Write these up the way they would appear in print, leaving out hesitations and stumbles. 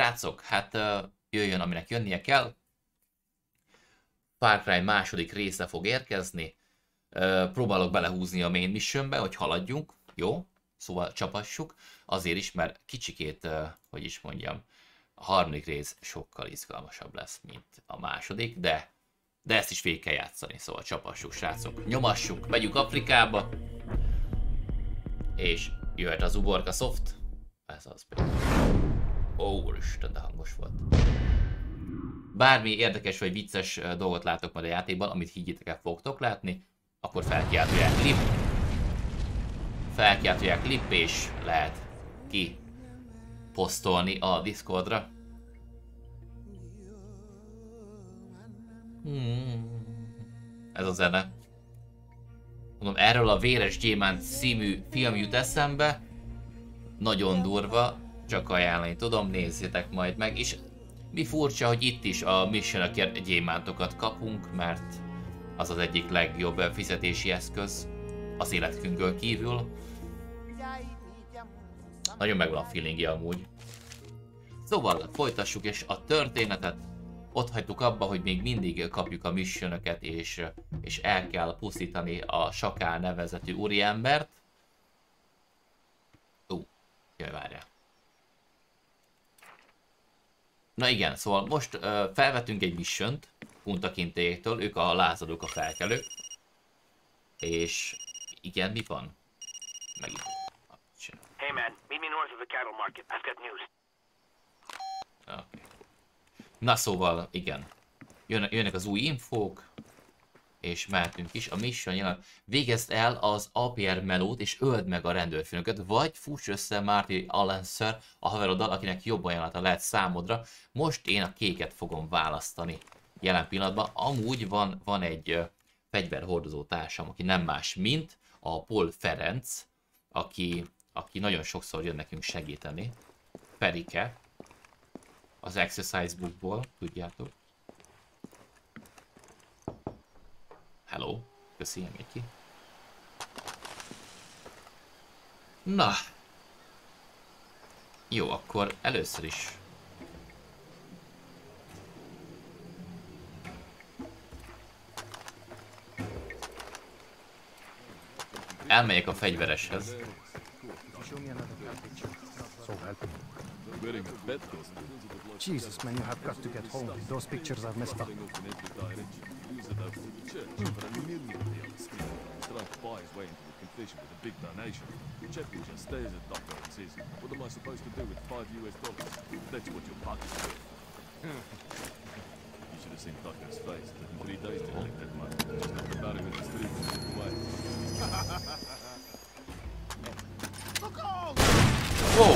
Srácok, hát jöjjön, aminek jönnie kell. Far Cry második része fog érkezni. Próbálok belehúzni a main missionbe, hogy haladjunk. Jó? Szóval csapassuk. Azért is, mert kicsikét, hogy is mondjam, a harmadik rész sokkal izgalmasabb lesz, mint a második, de ezt is végig kell játszani. Szóval csapassuk, srácok. Nyomassuk, megyünk Afrikába. És jöhet az uborka soft. Ez az például. Ó, úristen, de hangos volt. Bármi érdekes vagy vicces dolgot látok majd a játékban, amit higgyétek el fogtok látni, akkor felkiáltják klip. Felkiáltják klip, és lehet ki posztolni a Discordra. Ez a zene. Mondom, erről a Véres Gyémánt című film jut eszembe. Nagyon durva, csak ajánlani tudom, nézzétek majd meg. És mi furcsa, hogy itt is a missionokért gyémántokat kapunk, mert az az egyik legjobb fizetési eszköz az életünkön kívül. Nagyon megvan a feelingje amúgy. Szóval folytassuk és a történetet. Ott hagytuk abba, hogy még mindig kapjuk a missionöket, és el kell pusztítani a Saká nevezetű úriembert. Jaj, várjál. Na igen, szóval most felvetünk egy missiont Punta Kintétől, ők a lázadók, a felkelők. És igen, mi van? Megint. Hey man, meet me north of the cattle market. I've got news. Okay. Na szóval, igen. Jönnek az új infók, és mehetünk is. A mission jelent, végezd el az APR melót, és öld meg a rendőrfőnököt, vagy fuss össze Marty Alenszer a haveroddal, akinek jobb ajánlata lehet számodra. Most én a kéket fogom választani jelen pillanatban. Amúgy van egy fegyverhordozó társam, aki nem más, mint a Paul Ferenc, aki nagyon sokszor jön nekünk segíteni. Perike, az Exercise Bookból, tudjátok. Hello, köszi, Miki. Na. Jó, akkor először is. Elmegyek a fegyvereshez. Jesus, man, you have got to get home. Those pictures are messed up.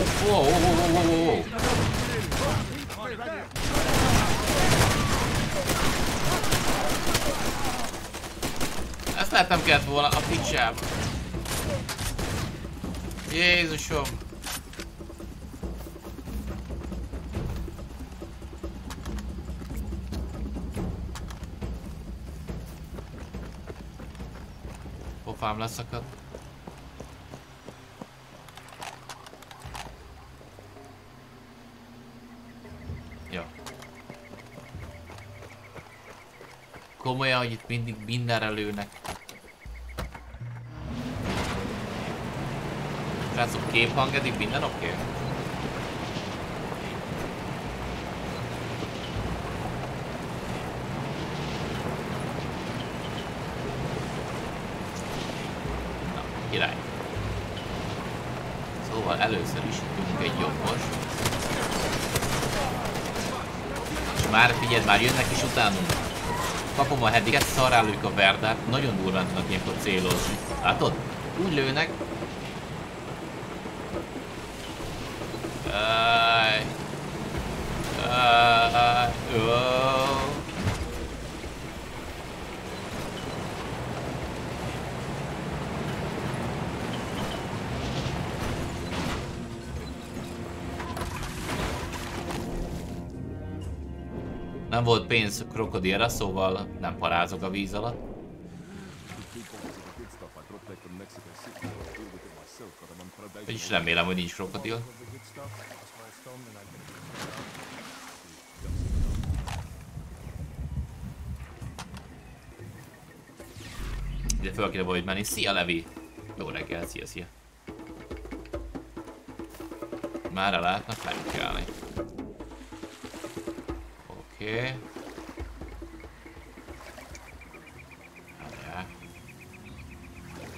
Whoa. Ezt lehet nem kellett volna a picsába. Jézusom! Pofám leszakad. Komolyan, hogy itt mindig mindenre lőnek. Srácok, képhang eddig minden oké? Na, király. Szóval először is tudunk egy jobbos. És már figyeld, már jönnek is utánunk. Kapom a hediket, szarrá lők a verdát, nagyon durván tudnak ilyenkor célozni. Látod? Úgy lőnek. Nem volt pénz krokodilra, szóval nem parázok a víz alatt. Vagyis remélem, hogy nincs krokodil. ide fel kéne valahogy menni. Szia, Levi! Jó reggel, szia, szia! Már elátnak, fel kell állni. Oké.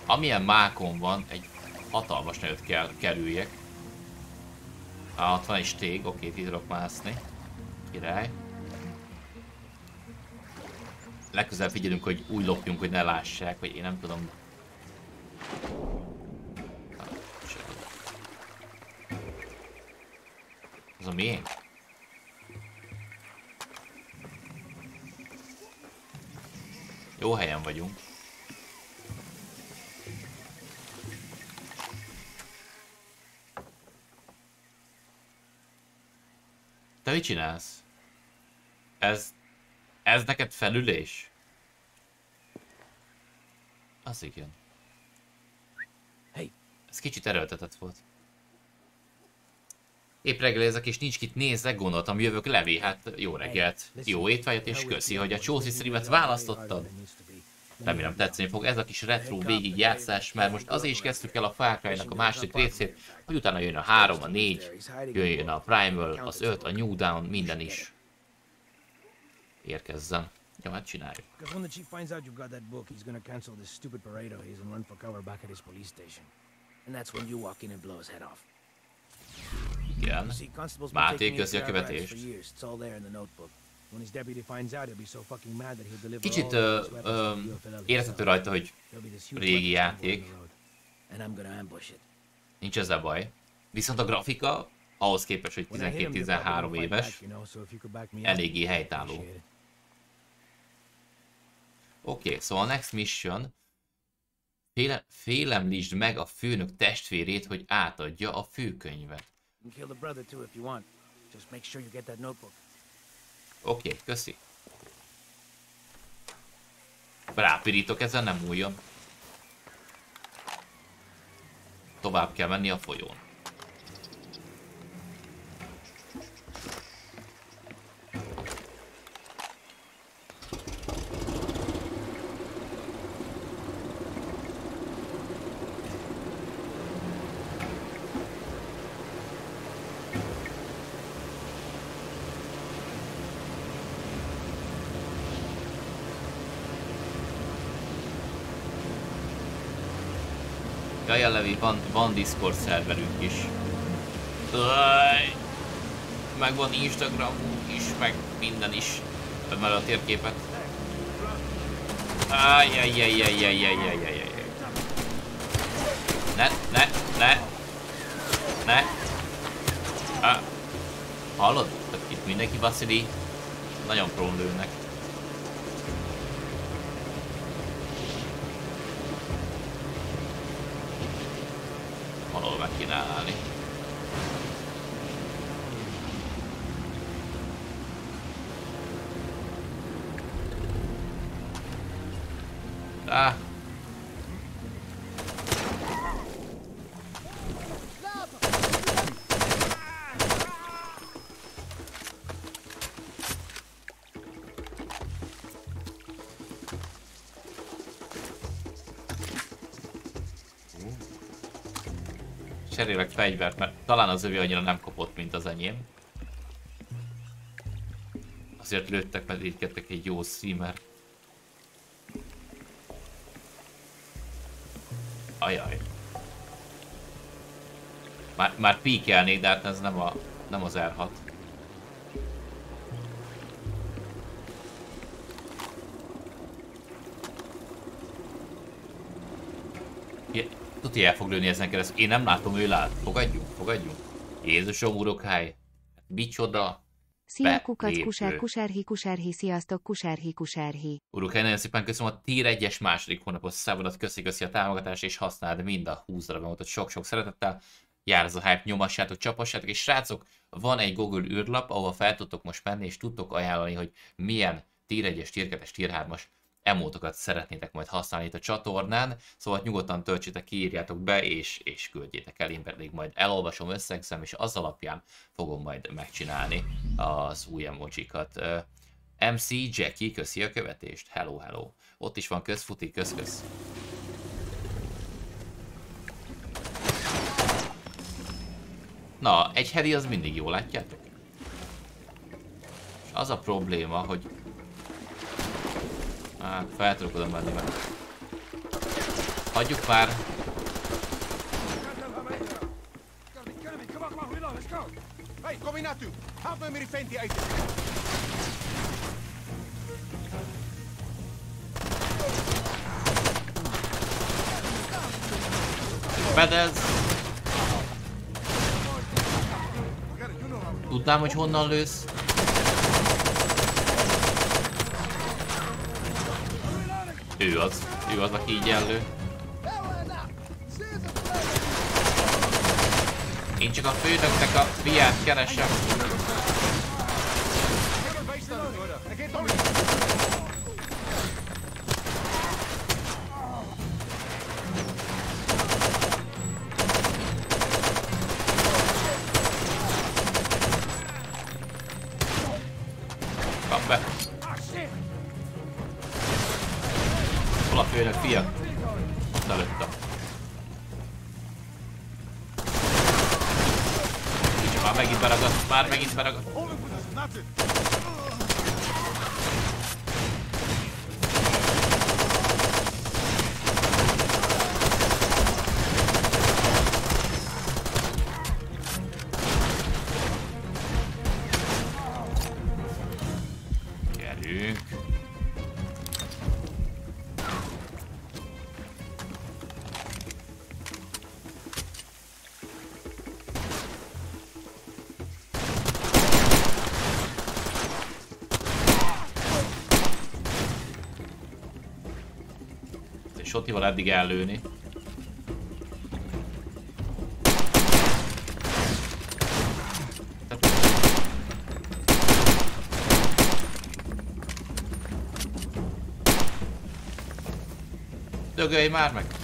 Amilyen mákon van, egy hatalmas nagyot kell kerüljek. Á, ott van egy stég, oké, itt tudok mászni. Király. Legközelebb figyelünk, hogy úgy lopjunk, hogy ne lássák, vagy én nem tudom. Az a miénk? Jó helyen vagyunk. Te mit csinálsz? Ez neked felülés? Az igen. Hey. Ez kicsit erőltetett volt. Épp reggelizek és nincs kit nézzek, gondoltam jövök Levi, hát jó reggelt, jó étvágyat és köszi, hogy a csóci streamet választottad. Remélem tetszeni fog ez a kis retro végigjátszás, mert most azért is kezdtük el a Far Cry-nak a második részét, hogy utána jön a 3, a 4, jöjjön a Primal, az 5, a New Dawn, minden is érkezzen. Jó, hát csináljuk. Igen. Máté közli a követést. Kicsit érezhető rajta, hogy régi játék. Nincs ezzel baj. Viszont a grafika ahhoz képest, hogy 12-13 éves, eléggé helytálló. Oké, szóval a next mission. Félemlítsd meg a főnök testvérét, hogy átadja a főkönyvet. Oké, köszi. Rápirítok, ezen nem újjon. Tovább kell menni a folyón. Levi, van Discord szerverünk is. Meg van Instagramunk is, meg minden is. Több mellett a térképet. Ne. Hallod? Itt mindenki Vasili. Nagyon prón lőnek. Állni. Cserélek fegyvert, mert talán az övé annyira nem kopott, mint az enyém. Azért lőttek, mert így kettek egy jó szímer. Ajaj. Már píkelnék, de hát ez nem az R6. Tuti el fog lőni ezen keresztül. Én nem látom, ő lát. Fogadjunk. Jézusom, urokhely. Micsoda. Szia, kukac, kusárhi, sziasztok, kusárhi. Urokhely, nagyon szépen köszönöm a tier 1-es második hónapos számodat. Köszi a támogatást, és használd mind a 20 darabot. Sok-sok szeretettel. Jár az a hype, nyomassátok, csapassátok. És srácok, van egy Google űrlap, ahova fel tudtok most menni, és tudtok ajánlani, hogy milyen tier 1-es, tier 2-es, tier 3-as emótokat szeretnétek majd használni itt a csatornán, szóval nyugodtan töltsétek, kiírjátok be, és küldjétek el, én pedig majd elolvasom, összegzem, és az alapján fogom majd megcsinálni az új emócsikat. MC Jackie, köszi a követést. Hello, hello. Ott is van közfuti, köz-köz. Na, egy heri az mindig jó, látjátok? És az a probléma, hogy... Hát, fel tudok oda menni, mert... Hagyjuk már. Fedez. Tudnám, hogy honnan lősz. Ő az, aki így ellő. Én csak a főnöknek a fiát keresem. Kap be. Hol a főnök fia? Ott előttem. Megint beragadt, már megint beragadt. Gyerünk. Sotival eddig ellőni. Dögölj már meg!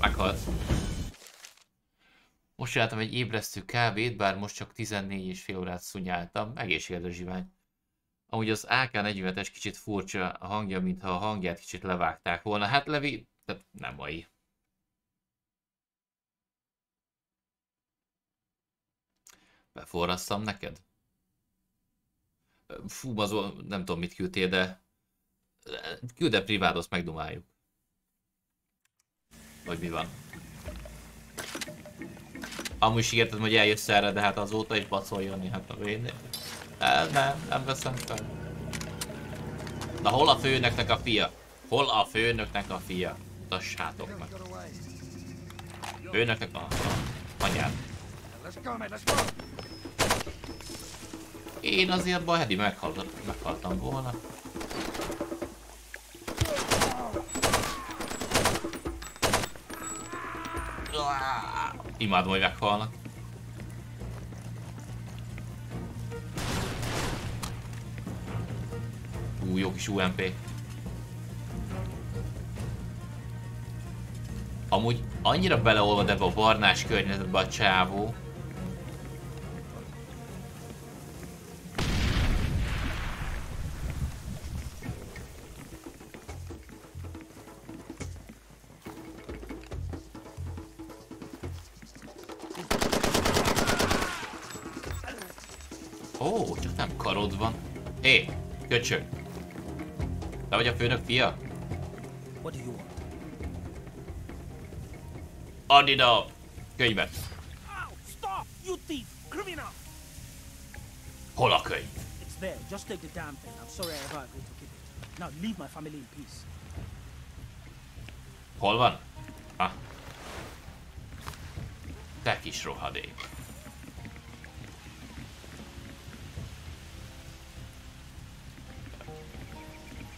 Meghalt. Most csináltam egy ébresztő kávét, bár most csak 14,5 órát szunyáltam. Egészséges zsivány. Amúgy az AK-47-es kicsit furcsa a hangja, mintha a hangját kicsit levágták volna. Hát Levi, tehát nem mai. Beforrasszam neked? Fú, azon nem tudom mit küldtél, de... Külde privát, azt megdumáljuk. Vagy mi van? Amúgy is ígérted, hogy eljössz erre, de hát azóta is bacoljon, hát a védnél. Nem veszem fel. Na hol a főnöknek a fia? Hol a főnöknek a fia? Tassátok meg. Főnöknek a anyád. Én azért baj, Hedi meghaltam volna. Imádom, hogy meghalnak. Ú, jó kis UMP. Amúgy annyira beleolvad ebbe a barnás környezetbe a csávó. Ó, csak nem karod van. Hé, köcsög. Te vagy a főnök fia? Add ide a könyvet! Hol a könyv? Hol van? Ha? Te kis rohadék.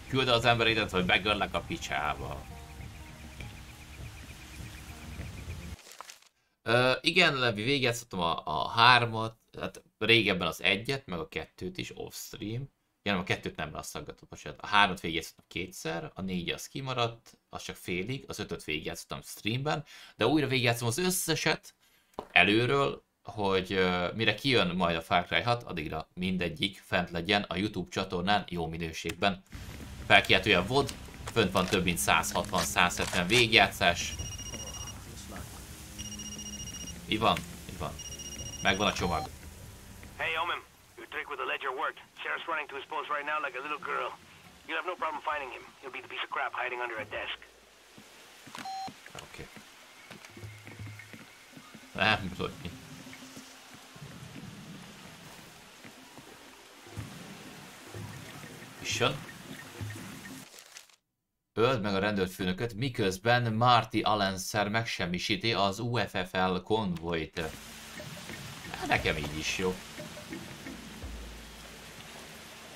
Küld az emberidet, hogy megölnek a picsába. Igen, Levi, végeztetem a 3-at, hát régebben az 1-et, meg a 2-t is off-stream. Igen, a 2-t nem rasszaggatott, bocsánat. A 3-at végeztetem kétszer, a 4 az kimaradt, az csak félig, az 5-öt végeztetem streamben, de újra végeztem az összeset előről, hogy mire kijön majd a Far Cry 6, addigra mindegyik fent legyen a YouTube csatornán jó minőségben. Felkiáltója a VOD, fönt van több mint 160-170 végjátszás. Mi van? Mi van? Megvan a csomag. Hey, Omen, your trick with the ledger worked. Sheriff's running to his post right now like a little girl. You'll have no problem finding him. He'll be the piece of crap hiding under a desk. Oké. Nem tudod mi. Mission. Öld meg a rendőrfőnököt, miközben Marty Alenszer megsemmisíti az UFFL konvojt. Nekem így is jó.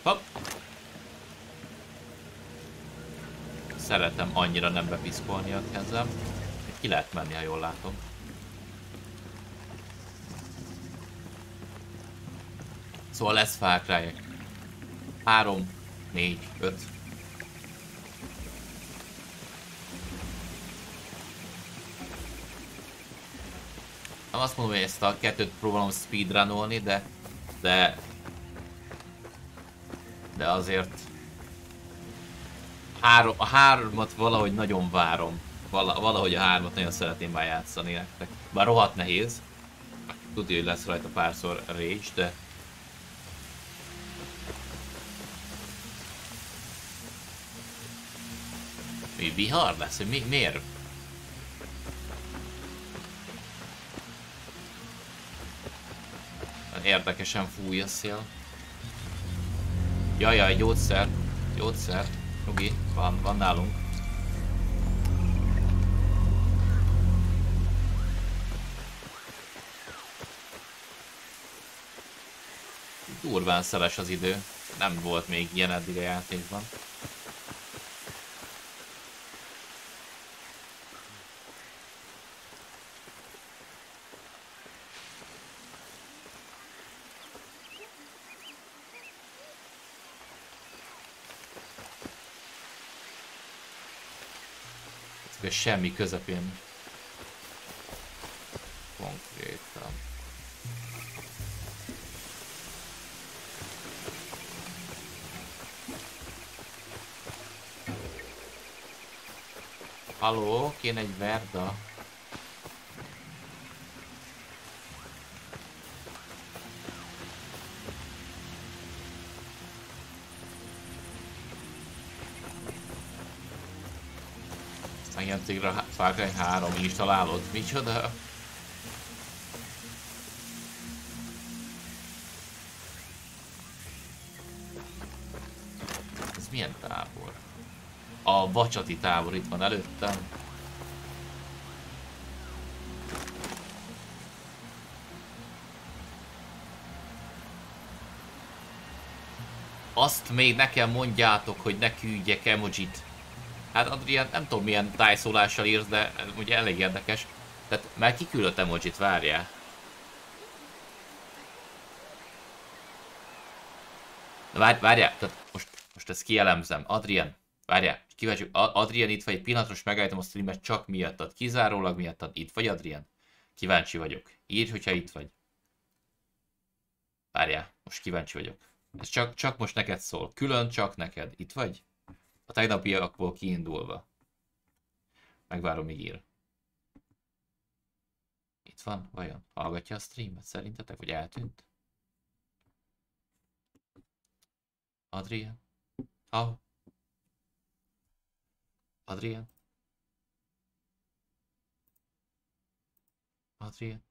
Hopp. Szeretem annyira nem bepiszkolni a kezem. Ki lehet menni, ha jól látom. Szóval lesz Far Cry 3, 4, 5. Nem azt mondom, hogy ezt a kettőt próbálom speedrunolni, de azért a hármat valahogy nagyon várom. Valahogy a hármat nagyon szeretném már játszani nektek. Bár rohadt nehéz. Tudja, hogy lesz rajta párszor rage, de... Mi vihar lesz? Miért? Érdekesen fúj a szél. Jajjaj, gyógyszer. Gyógyszer. Oké, van nálunk. Durván szeles az idő. Nem volt még ilyen eddig a játékban. Semmi közepén. Konkrétan. Halló, kéne egy verda. Megjelentségre Far Cry 3 is találod. Micsoda? Ez milyen tábor? A vacsati tábor itt van előttem. Azt még nekem mondjátok, hogy ne küldjek emojit. Hát Adrien, nem tudom milyen tájszólással írsz, de ugye elég érdekes. Tehát már kiküldött emojit, várjál. Várjál, tehát most ezt kielemzem. Adrien, várjál, kíváncsi, Adrien itt vagy, egy pillanatra most megállítom a streamet csak miattad, kizárólag miattad. Itt vagy, Adrien? Kíváncsi vagyok. Írj, hogyha itt vagy. Várjál, most kíváncsi vagyok. Ez csak most neked szól, külön csak neked. Itt vagy? A tegnapiakból kiindulva. Megvárom, míg ír. Itt van? Vajon? Hallgatja a streamet szerintetek? Vagy eltűnt? Adrien? Ha? Adrien? Adrien?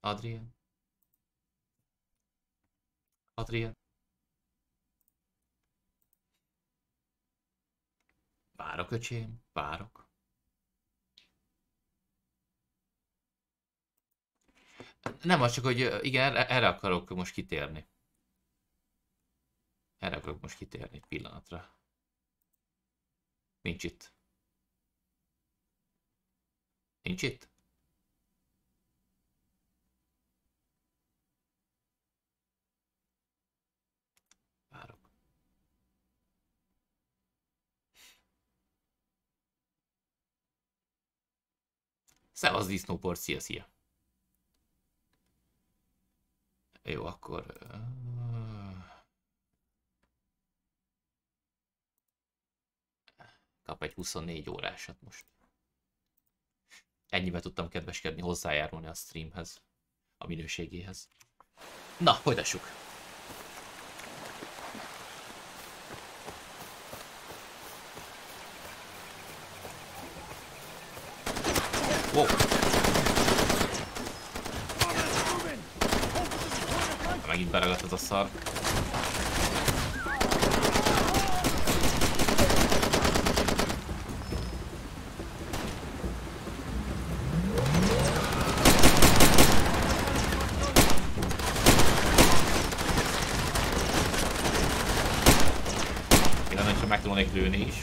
Adrien? Adrien? Várok, öcsém, várok. Nem, az csak, hogy igen, erre akarok most kitérni. Erre akarok most kitérni pillanatra. Nincs itt. Nincs itt? Szevasz disznóport, szia, szia! Jó, akkor... Kap egy 24 órásat most. Ennyivel tudtam kedveskedni, hozzájárulni a streamhez, a minőségéhez. Na, folytassuk! Wow. Megint beragadt ez a szar. Lőni is.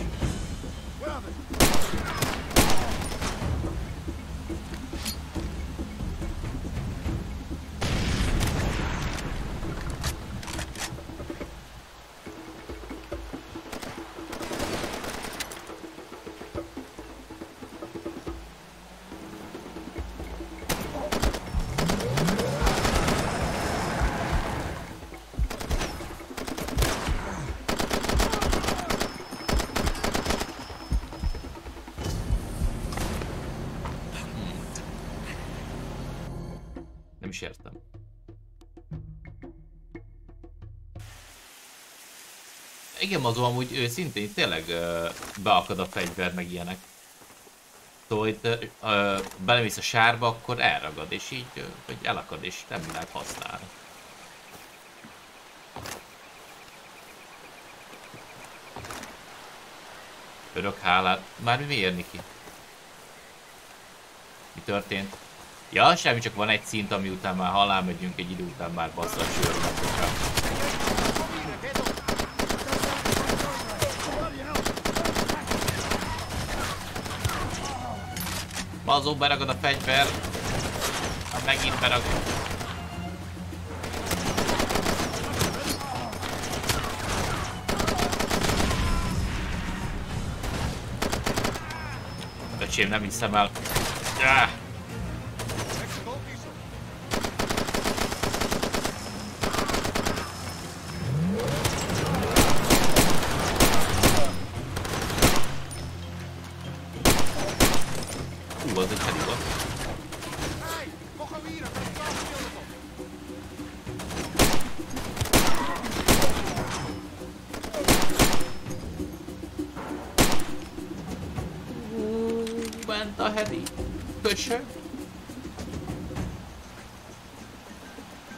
Igen, azon amúgy ő szintén tényleg beakad a fegyver, meg ilyenek. Szóval itt belemész a sárba, akkor elragad, és így, vagy elakad, és nem lehet használni. Örök hálát. Már miért, Niki? Mi történt? Ja, semmi, csak van egy szint, ami után már halál megyünk, egy idő után már bassza a sőt. Azon beragad a fegyver, megint beragad. Öcsém, nem hiszem el.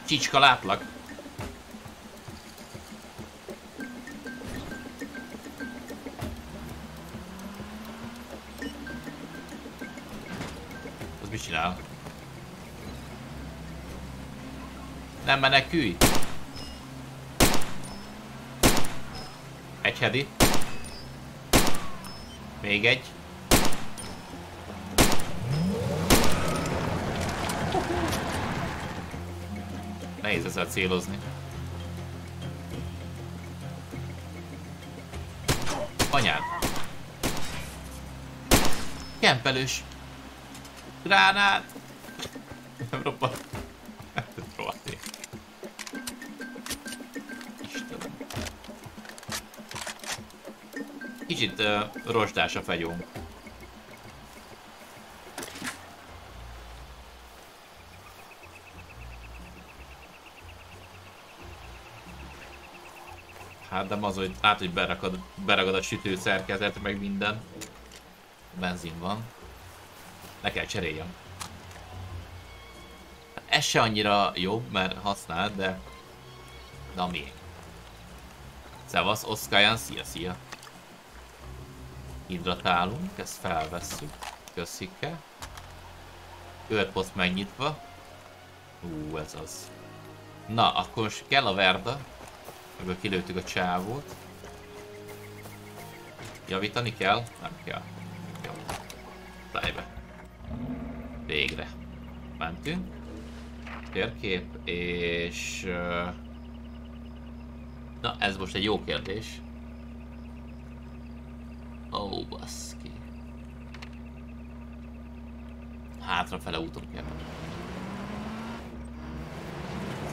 Csicska, látlak. Az mit csinál? Nem menekülj! Egy hedi. Még egy. Nehéz ezzel célozni. Anyád. Kempelős. Gránát. Nem robbant. Rohadék. Istenem. Kicsit rozsdás a fegyónk. Hát nem az, hogy látod, hogy beragad a sütőszerkezet, meg minden. Benzin van. Le kell cseréljem. Ez se annyira jobb, mert használd, de... Na mi? Szevasz, Oszkáján, szia-szia. Hidratálunk, ezt felvesszük. Köszike. Őrposzt megnyitva. Hú, ez az. Na, akkor most kell a verda. Ebből kilőttük a csávót. Javítani kell? Nem kell. Jó. Tájbe. Végre. Mentünk. Térkép és... Na, ez most egy jó kérdés. Ó, baszki. Hátrafele úton kell.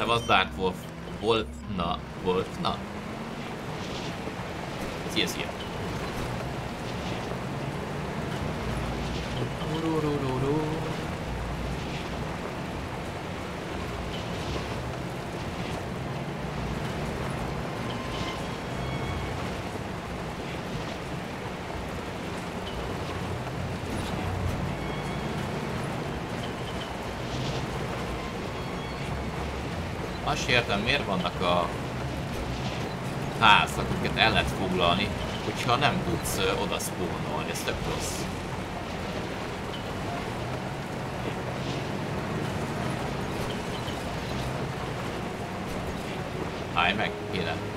szerintem az Dark Wolf voltna. Voltna? Szia, szia. Azt értem, miért vannak a házak, amiket el lehet foglalni, hogyha nem tudsz oda spónolni, ez tök rossz. Állj meg, kérem.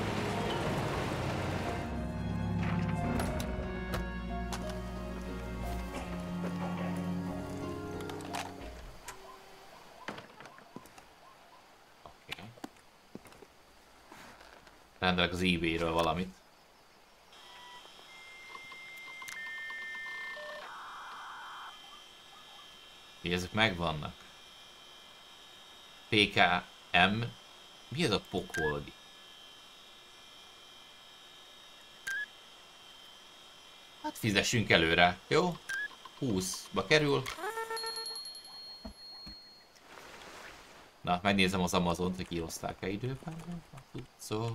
Rendelek az eBay-ről valamit. Így ezek megvannak. PKM. Mi ez a pokoldi? Hát fizessünk előre, jó? 20-ba kerül. Na, megnézem az Amazont, hogy kihozták-e időben. Szóval...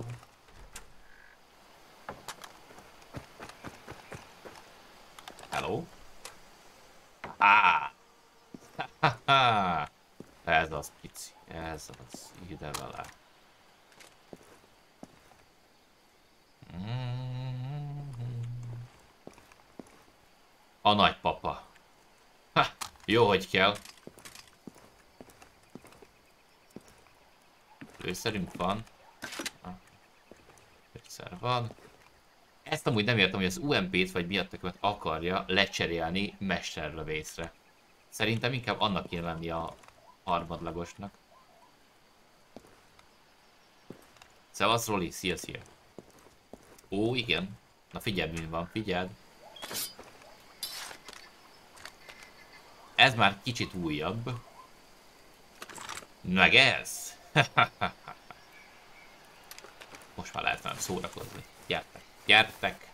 Hello? Ah! Ez az pici, ez az, ide vele. A nagypapa. Ha, jó, hogy kell. Lőszerünk van. Lőszer van. Ezt amúgy nem értem, hogy az UMP-t vagy miattak akarja lecserélni mesterlövészre. Szerintem inkább annak kéne lenni a harmadlagosnak. Szevasz, Roli, szia, szia. Ó, igen. Na figyeld, mi van, figyeld. Ez már kicsit újabb. Meg ez? Most már lehet nem szórakozni. Gyertek, gyertek!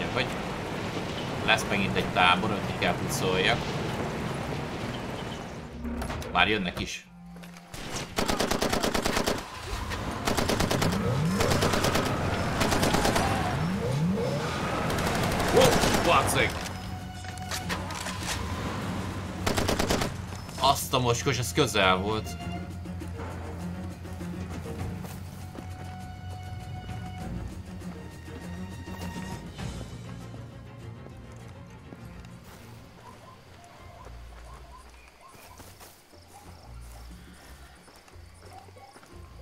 Ja, hogy lesz megint egy tábor, hogy ki kell pucoljak. Már jönnek is. Azt a mocskos, ez közel volt.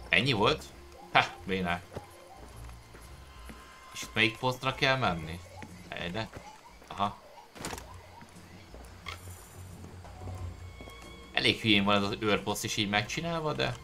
Ennyi volt? Ha, bénák. És itt melyik posztra kell menni? Ide. Aha. Elég hülyén van ez az őrposzt is így megcsinálva, de...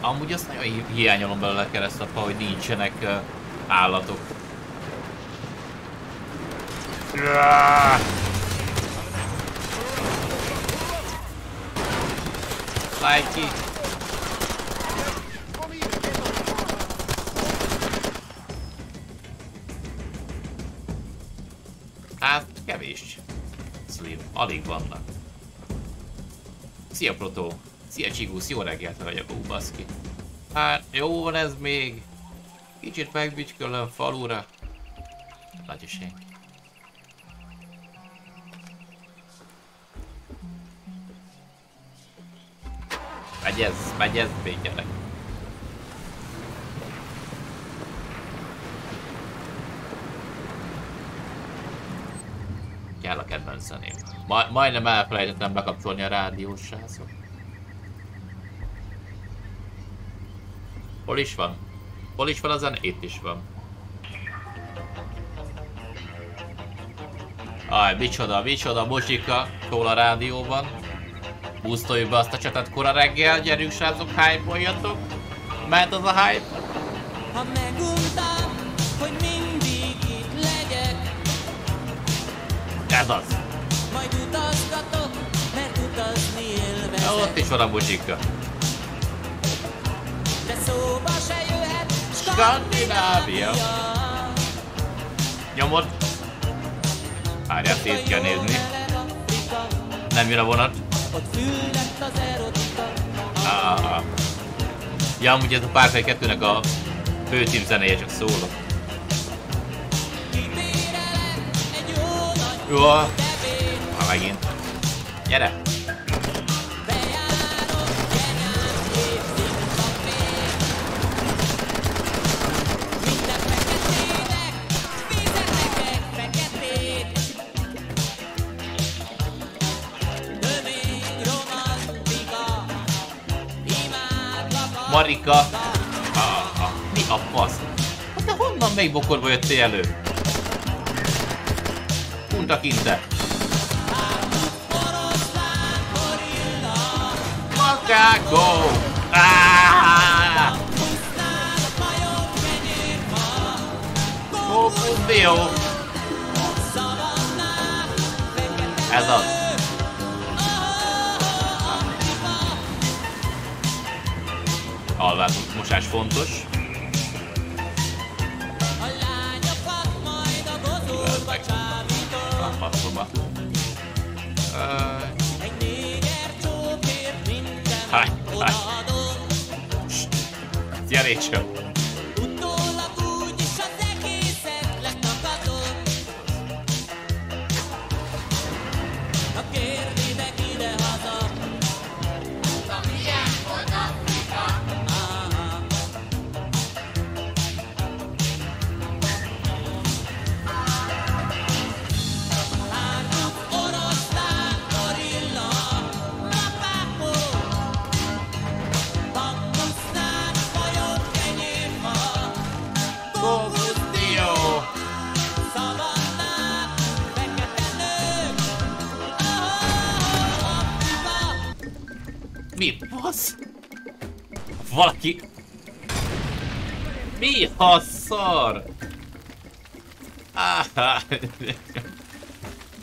Amúgy azt nagyon hiányolom belőle Keresztapa, hogy nincsenek állatok. Szállj ki! Hát kevés. Slim, alig vannak. Szia Proto! Szia Chigus, jó reggelt vagyok, ó baszki. Hát jó van ez még. Kicsit megbücskölöm a falura. Nagy senki. Megy ez még gyerek. Kell a kedvenc zeném. Majdnem elfelejtettem bekapcsolni a rádiós srácot. Hol is van? Hol is van a zene? Itt is van. Aj, micsoda, micsoda muzsika szól a rádióban. Busztoljuk be azt a csatát kora reggel, gyerünk srácok, hype-oljatok. Mert az a hype. Ha megmondtam, hogy mindig itt legyek. Ez az. Majd utazgatok, mert utazni élvezek. Ott is van a muzsika. De szóba se jöhet Skandinávia. Nyomod. Várjál, szét kell nézni. Nem jön a vonat. Ah. Ja, amúgy ez a Far Cry 2-nek a fő cím zenéje, csak szólok. Jó, ha megint. Gyere! Marika! Mi a fasz? Hát de honnan még bokorba jöttél elő? Punta Kinte! Makáko! Jó! Ez az! Alvázunk, mosás fontos. A lányokat majd a gozóba csábítom. Egy néger csókért minden odaadom. Gyerétsem. Utólag úgyis az egészet letakadom. A kérdének ide-haza. A milyen oda? Mi? Fasz? Valaki... Mi a szar?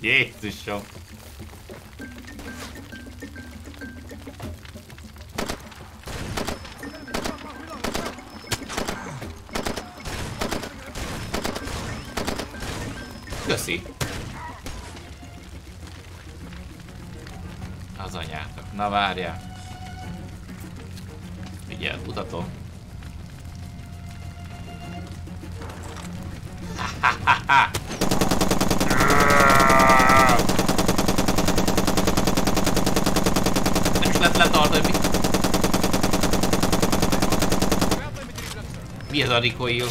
Jézusom! Köszi! Az anyátok, na várjál! Figyelj, mutatom. Nem is lehet letartani. Mi ez a recoil?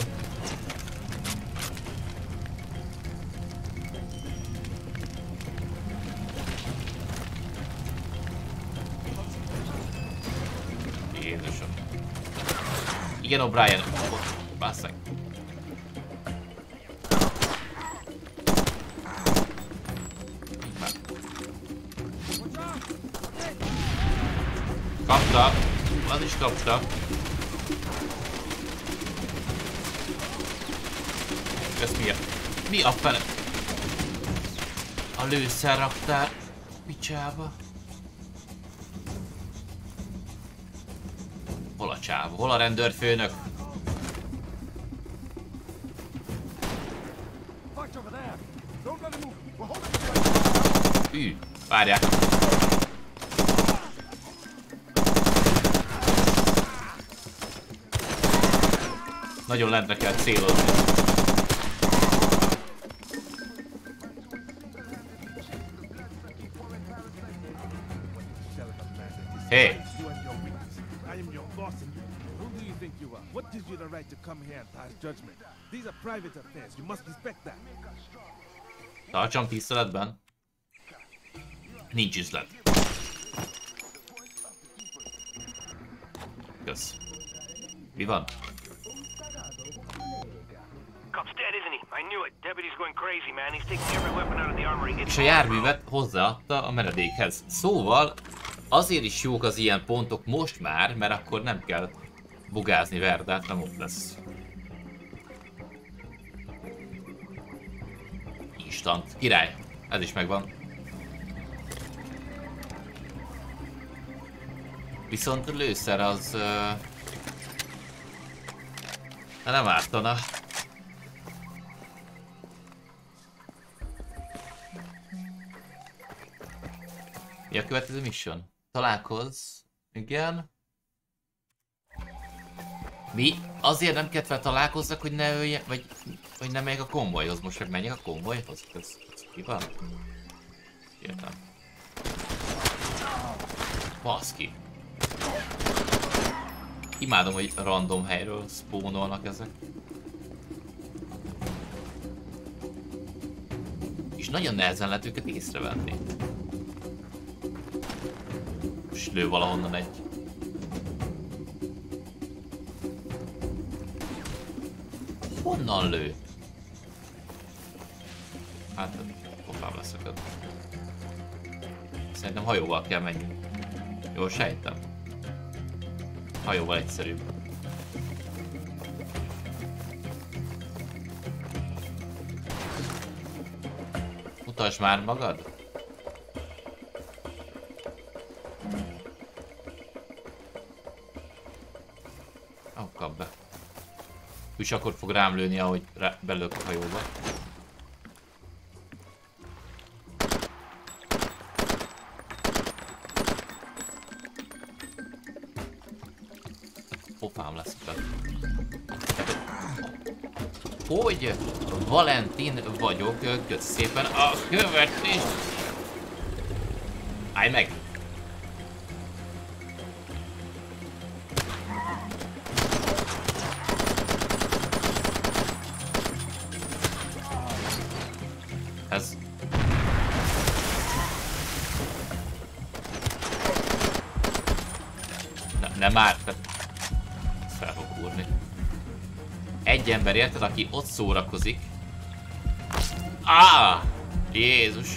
Igen, O'Brien. Basszak. Kapta. Az is kapta. Ez mi a... Mi a fele? A lőszer raktár. Picsába. Hol a rendőrfőnök? Hű, várják! Nagyon lentre kell célozni. Hé! What gives you the right to come here and pass judgment? These are private affairs. You must respect that. Tartsam tiszteletben. Nincs üzlet. Kösz. Mi van? És a járművet hozzáadta a menedékhez. Szóval azért is jók az ilyen pontok most már, mert akkor nem kell bugázni Verdát, nem ott lesz. Instant, király, ez is megvan. Viszont lőszer az... nem ártana. Mi a következő mission? Találkozz. Igen. Mi? Azért nem kedvel találkozzak, hogy ne ölje, vagy nem megyek a konvojhoz. Most meg menjek a konvojhoz? Ez ki van? Értem. Baszki. Imádom, hogy random helyről spawnolnak ezek. És nagyon nehezen lehet őket észrevenni. És lő valahonnan egy. Honnan lő? Hát, kopám leszökött. Szerintem hajóval kell menni. Jól sejtem. Hajóval egyszerűbb. Mutasd már magad! Ah, kap be. És akkor fog rám lőni, ahogy belök a hajóba. Hoppám lesz itt. Hogy? Valentin vagyok, köszönöm szépen a követést! Állj meg! Már fel fog úrni. Egy ember, érted, aki ott szórakozik. Á! Jézus!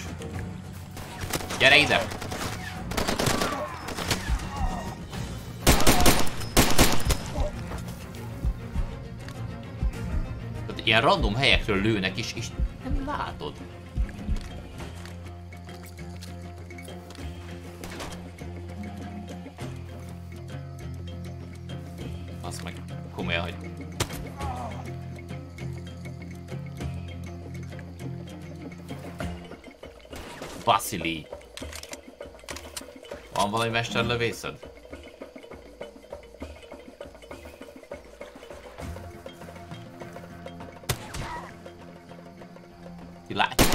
Gyere ide! Tehát ilyen random helyekről lőnek is, és nem látod. Vasili. Van valami mesterlövészed? Ti látják?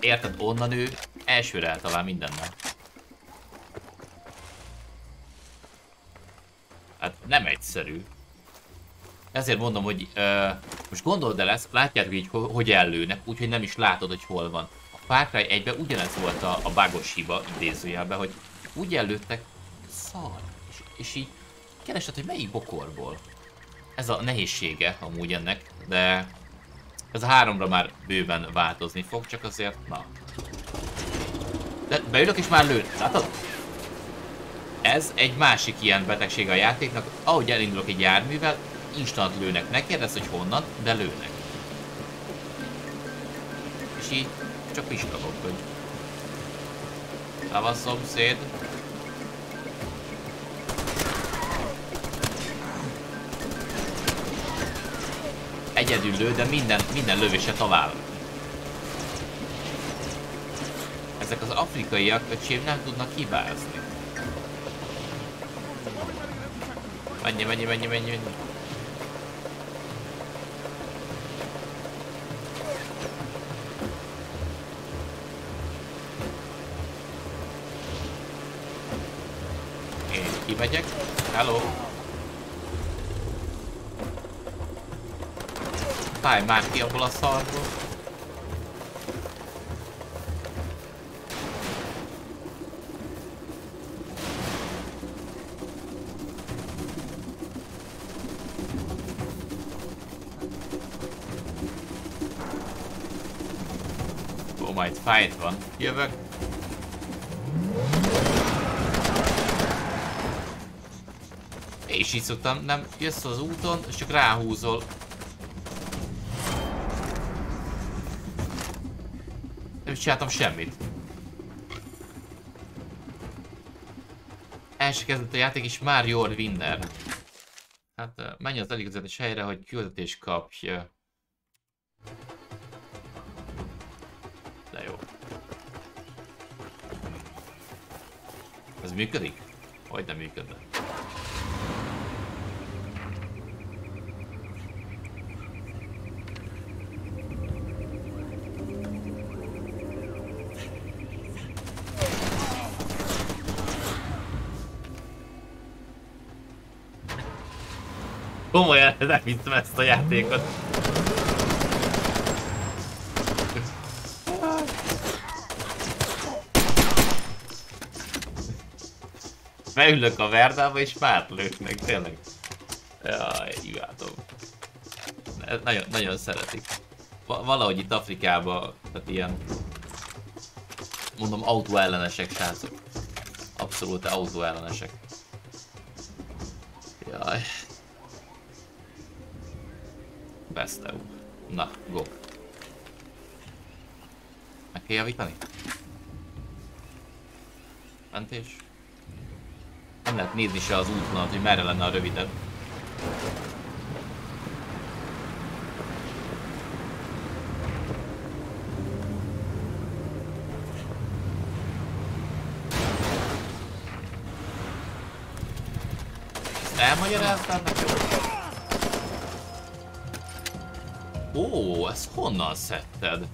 Érted, onnan ő elsőre eltalál mindennel. Hát nem egyszerű. Ezért mondom, hogy most gondold el ezt, látjátok így, hogy ellőnek, úgyhogy nem is látod, hogy hol van. A Far Cry 1-ben ugyanez volt a bugos hiba idézőjelben, hogy úgy ellőttek, szar. És így keresed, hogy melyik bokorból. Ez a nehézsége amúgy ennek, de... ez a 3-ra már bőven változni fog, csak azért, na. De beülök és már lőtt, látod? Ez egy másik ilyen betegsége a játéknak, ahogy elindulok egy járművel, instant lőnek, ne kérdezz, hogy honnan, de lőnek. És így csak pislogok, hogy... Tava szomszéd. Egyedül lő, de minden lövése tovább. Ezek az afrikaiak, öcsém, nem tudnak hibázni. Menj. Kimegyek. Hello. Állj már ki abból a szarból. Ó, majd fájt van. Jövök. És így szoktam, nem jössz az úton, és csak ráhúzol. Nem csináltam semmit. Első kezdett a játék, és már your winner. Hát menj az elégzetes helyre, hogy küldetés kapj. De jó. Ez működik? Hogy nem működne. Komolyan nem hittem ezt a játékot. Beülök a verdába és már lőknek, tényleg. Jaj, imádom. Nagyon, nagyon szeretik. Valahogy itt Afrikában, tehát ilyen... Mondom, autóellenesek, srácok. Abszolút autóellenesek. Jaj. Veszte, na, go. Meg kell javítani? Mentés? Nem lehet nézni se az útvonalat, hogy merre lenne a rövidebb. Ezt elmagyaráztál nekem? Ó, ezt honnan szedted?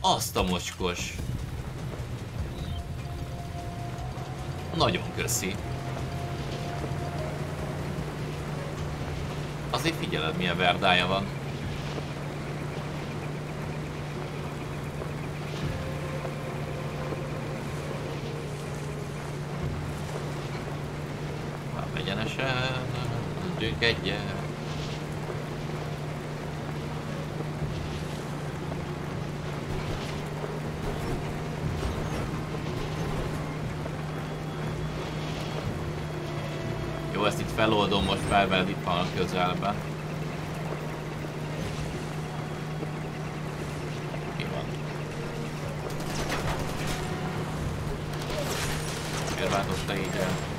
Azt a mocskos. Nagyon köszi. Azért figyeled, milyen verdája van. Hát egyenesen, mondjuk egyet. Ezt itt feloldom, most már veled itt van a közelben. Ki van? Érváltotta így el.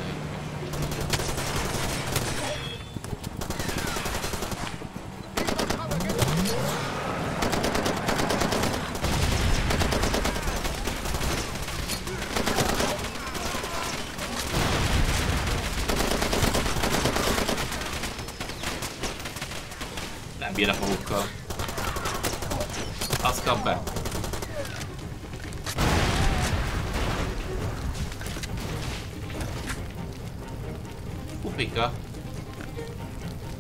Bírnak magukkal. Azt kap be. Pupika.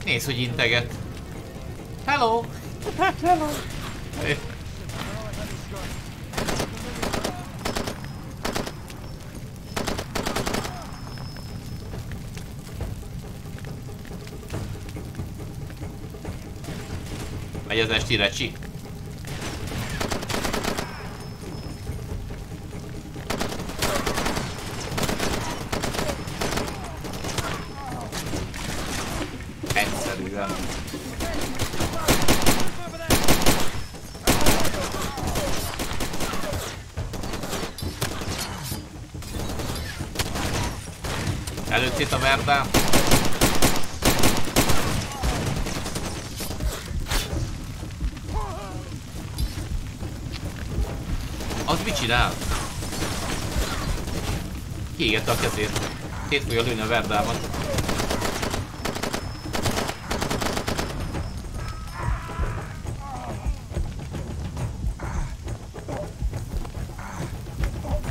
Nézd, hogy integet. Hello! Hello! Hey. Megy az esti recsi. Egyszerűen. Előtt itt a verdám. Mit csinál? Kiégette a kezét. Két fogja lőni a verdában.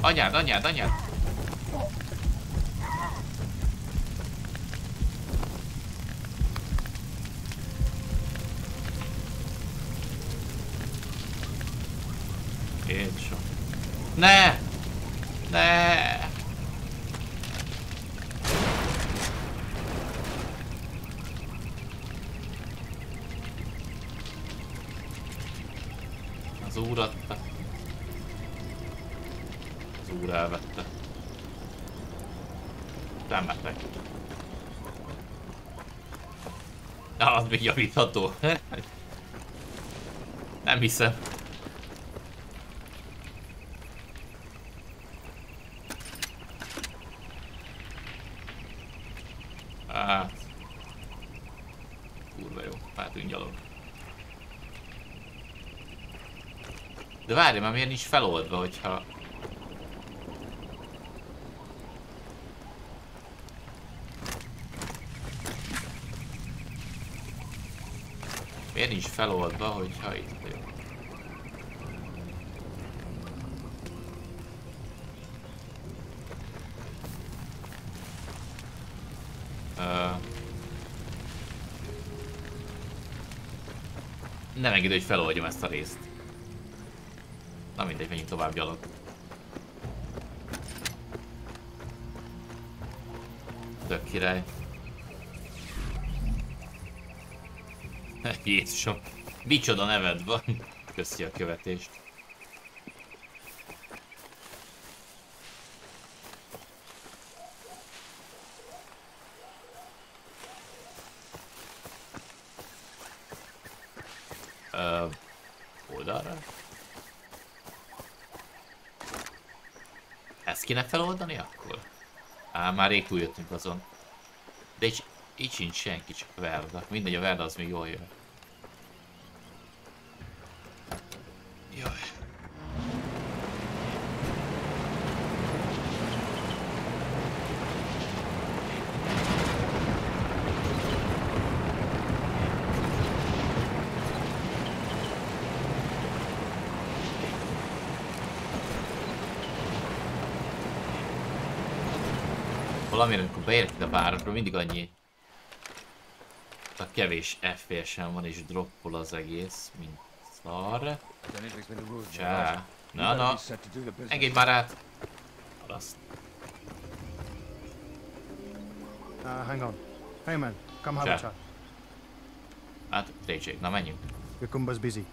Anyád, anyád, anyád! headshot. Ne! Ne! Az úr adta. Az úr elvette. Temetek. Ah, az még javítható. Nem hiszem. Kurva jó, pátyúgyalog. De várj, már miért nincs feloldva, hogyha... Miért nincs feloldva, hogyha itt vagyok? Nem engedő, hogy feloldjam ezt a részt. Na mindegy, menjünk tovább gyalog. Tök király. Jézusom, micsoda neved van. Köszi a követést. Oldalra? Ezt kéne feloldani akkor? Á, már rég túl jöttünk azon. De így sincs senki, csak Verda. Mindegy, a Verda az még jól jön. Valamire, amikor beérek ide a bárokra, mindig annyi a kevés FPS-en van és droppol az egész, mint szar. Csá. Na, na. Engedj már át. Alaszt. Hang on. Hey man, come have a chat. Hát, tétség. Na, menjünk. Your combo's busy,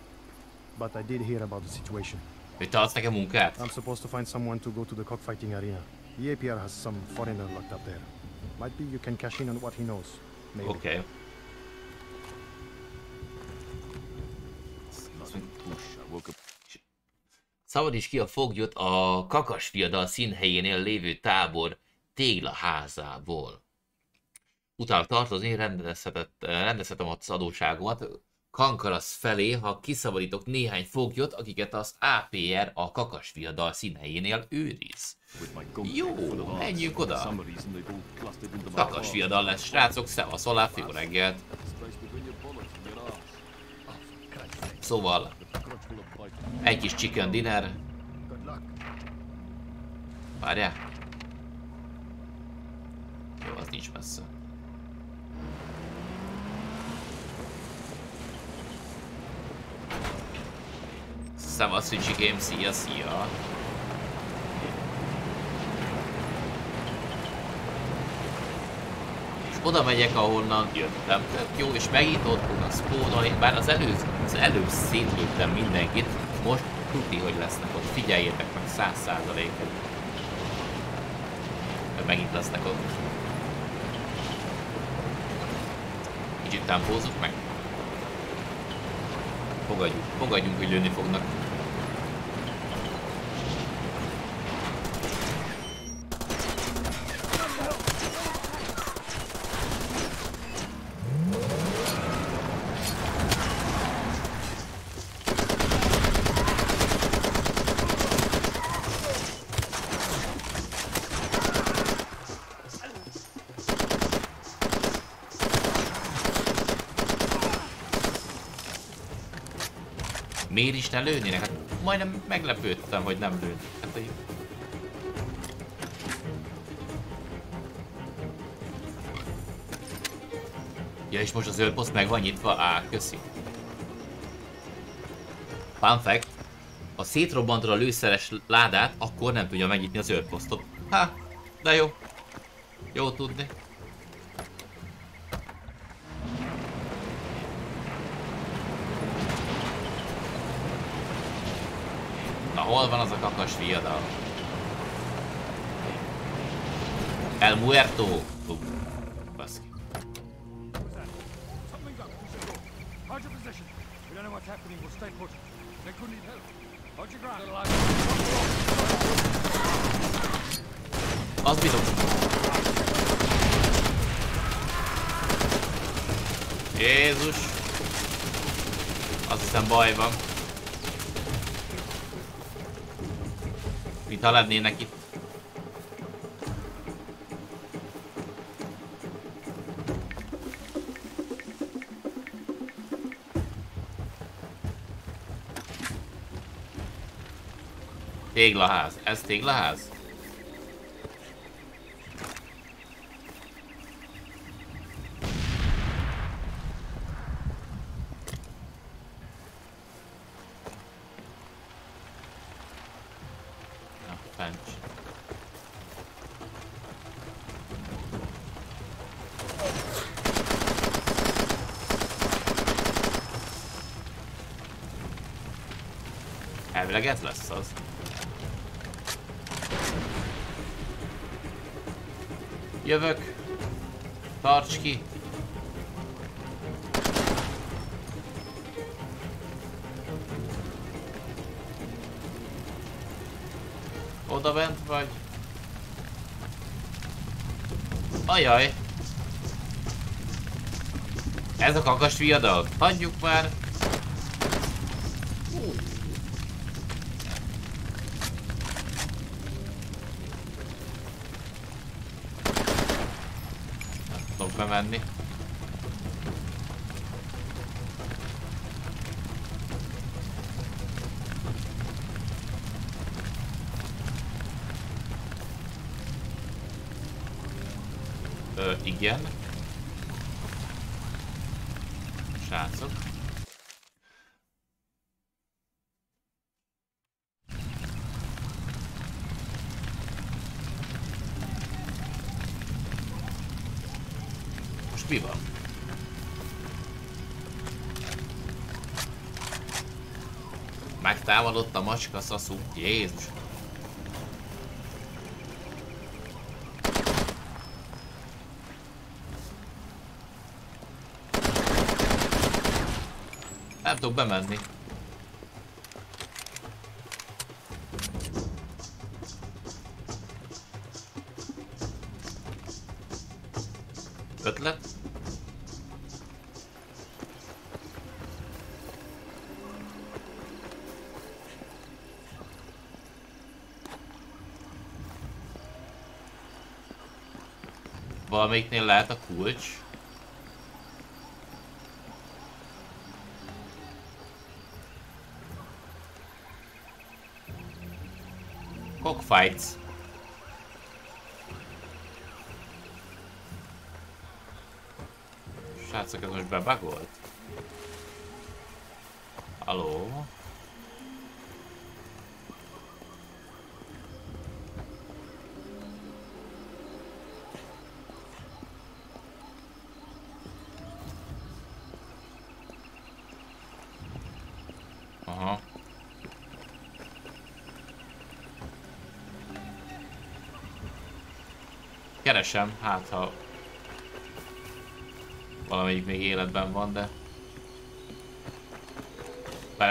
but I did hear about the situation. Hogy te adsz nekem munkát? I'm supposed to find someone to go to the cockfighting arena. The APR has some foreigner locked up there. Might be you can cash in on what he knows. Maybe. Okay. Szabadíts ki a foglyot a kakasviadal színhelyénél lévő tábor téglaházából. Utána tartozni, rendezhetem az adóságomat Kankarasz felé, ha kiszabadítok néhány foglyot, akiket az APR a kakasviadal színhelyénél őriz. Jó, menjünk oda! Kakasviadal lesz, srácok, szevasz, Olaf, jó reggelt! Szóval, egy kis chicken dinner. Várjál! Jó, az nincs messze. Szevasz, Games, szia, szia! És oda megyek, ahonnan jöttem. Jó, és megint ott fognak spawnolni. Bár az előbb szétlőttem mindenkit. Most tudni, hogy lesznek ott. Figyeljétek meg 100%-et. De megint lesznek ott. Kicsit támpózzuk meg. Fogadjunk, hogy lőni fognak. Miért is ne lőnének? Hát majdnem meglepődtem, hogy nem lőnek. Hát a jó. Ja, és most az őrposzt meg van nyitva? Á, köszi. Fun fact. Ha szétrobbantod a lőszeres ládát, akkor nem tudja megnyitni az őrposztot. Há, de jó. Jó tudni. Na, hol van az a kakas viadal? El Muerto! Baszki. Az bizony. Jézus! Azt hiszem baj van. Mintha lennének itt. Téglaház. Ez téglaház? Na, fencs. Elvileg ez lesz az. Jövök! Tarts ki! Oda bent vagy? Ajaj! Ez a kakas viadal! Hagyjuk már! Menni. Igen. Srácok. Mi van? Megtámadott a macska szaszú. Jézus! Nem tudok bemenni. Ötlet? Valamelyiknél lehet a kulcs. Cockfights. Srácok, ez most bebagolt? Halló? Keresem, hát ha valamelyik még életben van, de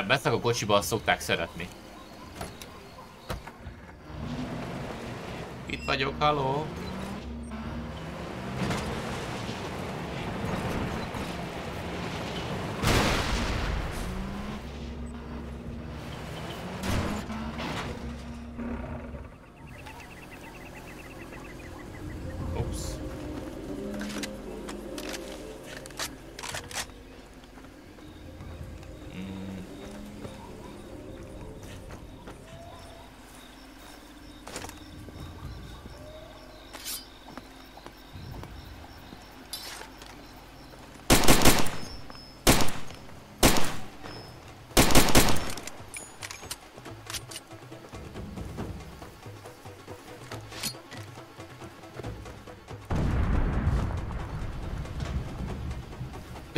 beszak a kocsiba, azt szokták szeretni. Itt vagyok, halló!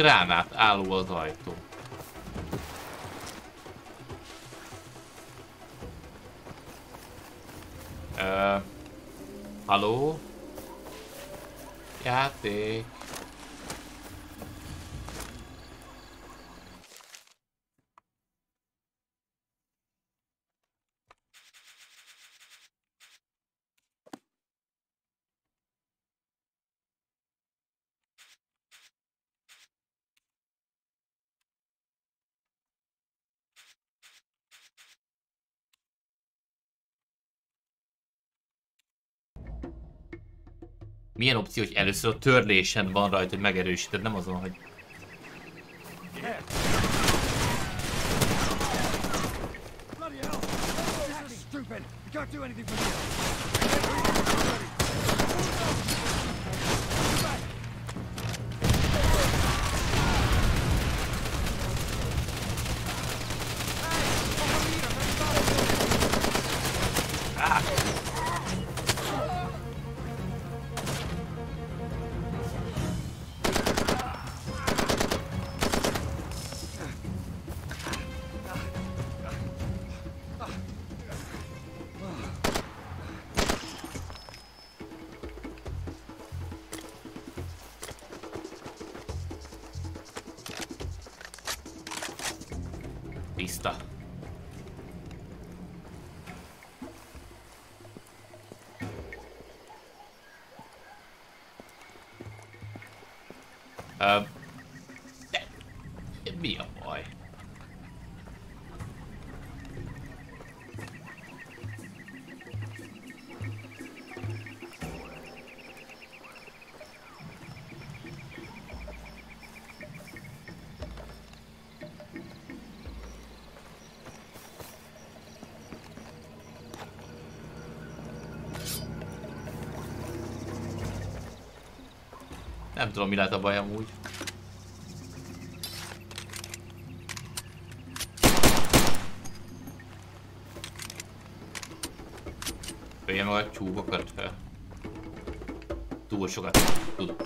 Gránát álló az ajtó. Haló? Játék. Milyen opció, hogy először a törlésen van rajta, hogy megerősíted, nem azon, hogy... Mi a baj? Nem tudom, mi lehet a baj amúgy. Ilyen a csúfokat fel. Túl sokat tudok.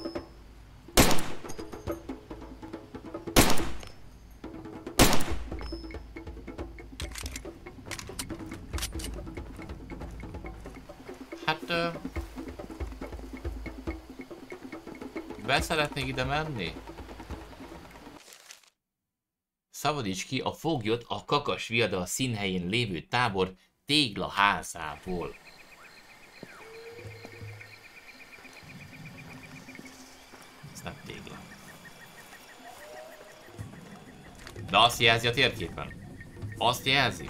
Hát... be szeretnék ide menni? Szabadíts ki a foglyot a Kakas viadal színhelyén lévő tábor téglaházából. De azt jelzi a térképen. Azt jelzi.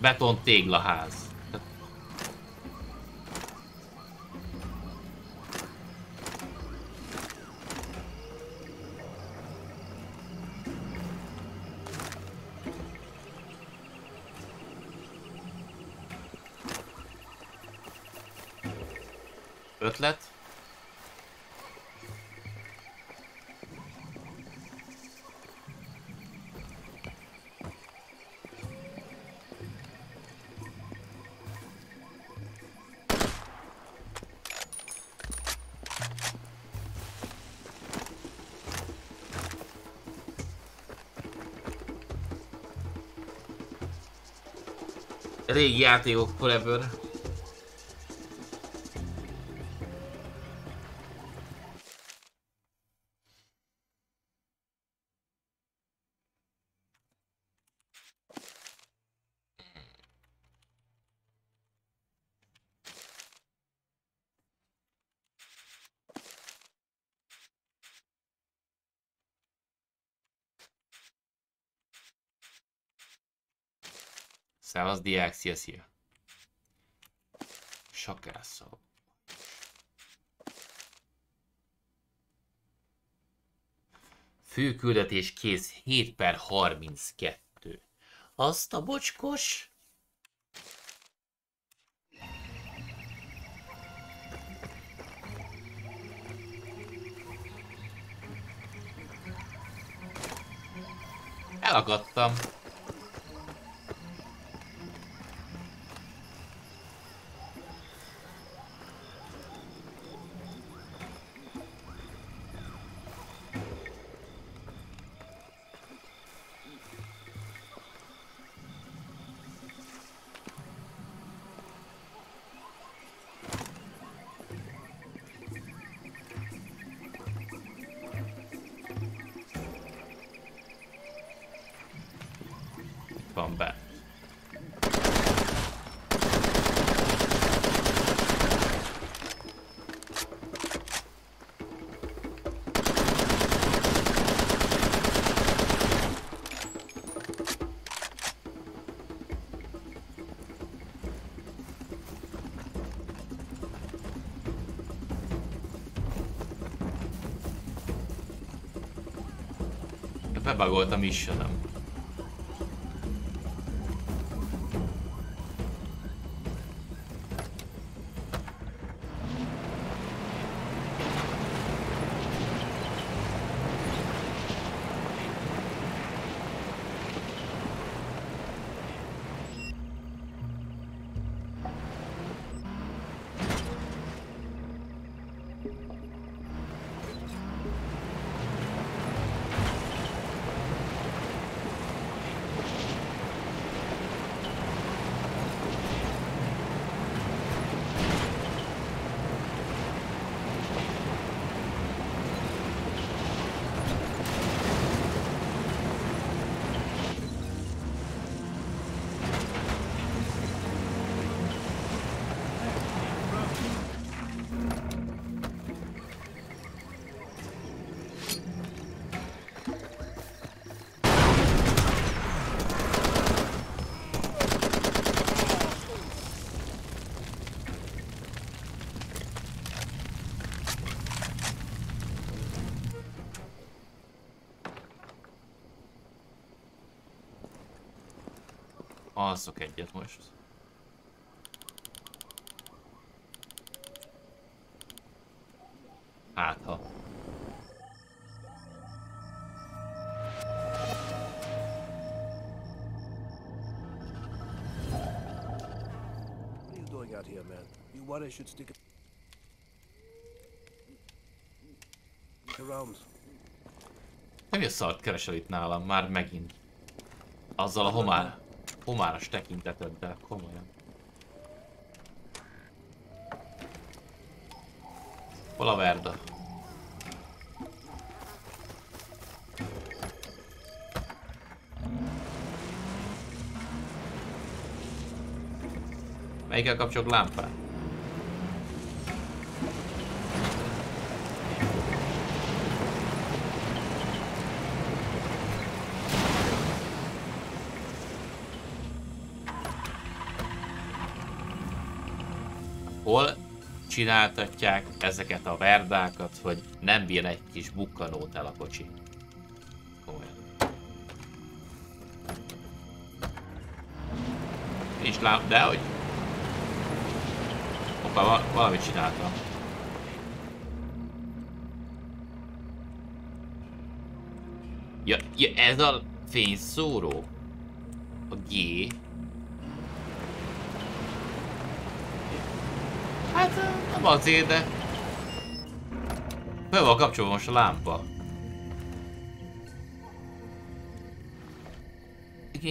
Beton téglaház. Ötlet? Régi játékok forever. Szávasz diák, szia, szia. Sakászó. Fő küldetés kész 7/32. Azt a bocskos. Elakadtam. Bebagolt a missionem. Alszok egyet most. Hát ha. Nem jössz szart keresel itt nálam, már megint. Azzal a homáros tekinteteddel, komolyan. Hol a verda? Melyikkel kapcsolok lámpát? Hol csináltatják ezeket a verdákat, hogy nem bír egy kis bukkanót el a kocsi. Olyan. Nincs lámpa, de hogy... Hoppá, valamit csináltam. Ja, ez a fényszóró. A G. Hát nem azért, de... Föl van kapcsolva most a lámpa.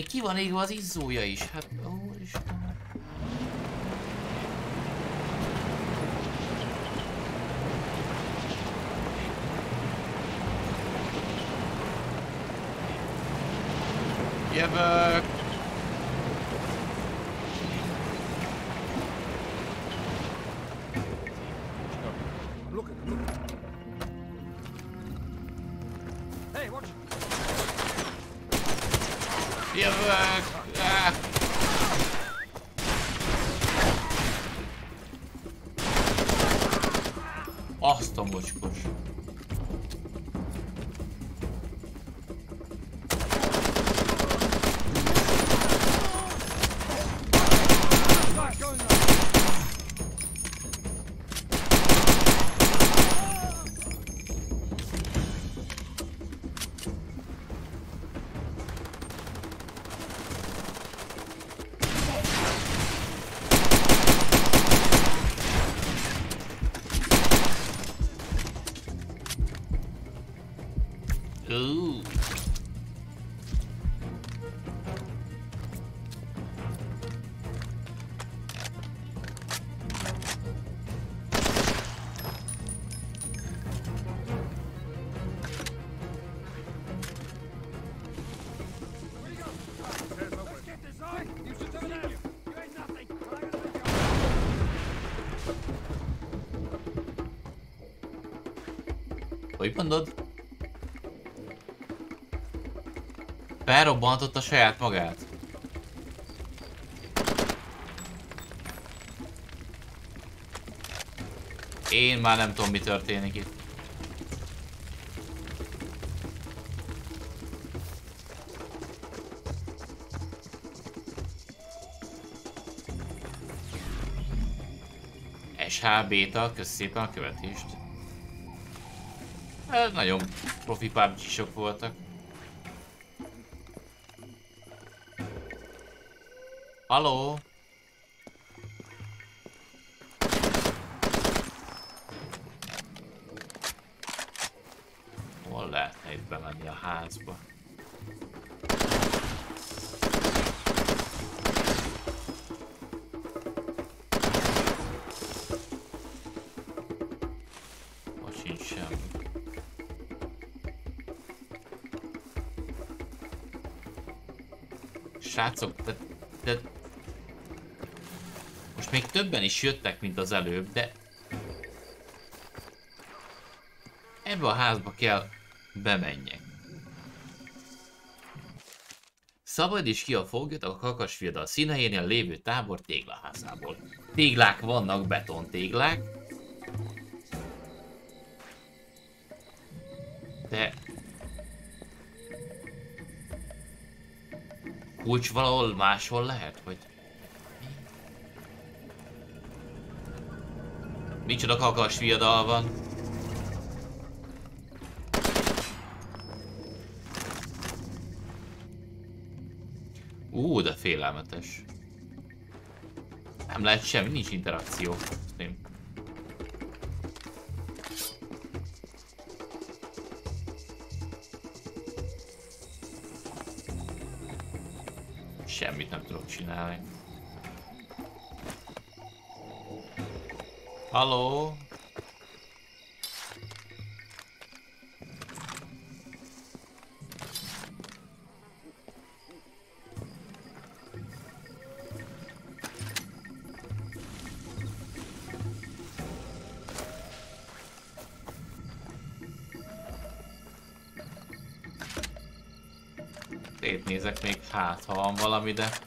Ki van égve az izzója is? Hát... Úristen. Jövök! Hogy mondod? Felrobbantotta saját magát. Én már nem tudom, mi történik itt. SH Beta, kösz szépen a követést. Nagyon profi PUBG-sok voltak. Halló! Hol lehetne itt bemenni a házba? Srácok, de most még többen is jöttek, mint az előbb, de ebbe a házba kell bemenjek. Szabadíts ki a foglyot a kakasfiadal színhelyénél lévő tábor téglaházából. Téglák vannak, betontéglák. De... kulcs valahol máshol lehet, vagy... Micsoda kakasviadal van. Ú, de félelmetes. Nem lehet semmi, nincs interakció. Semmit nem tudok csinálni. Halló? Nézek még, hát ha van valami, de...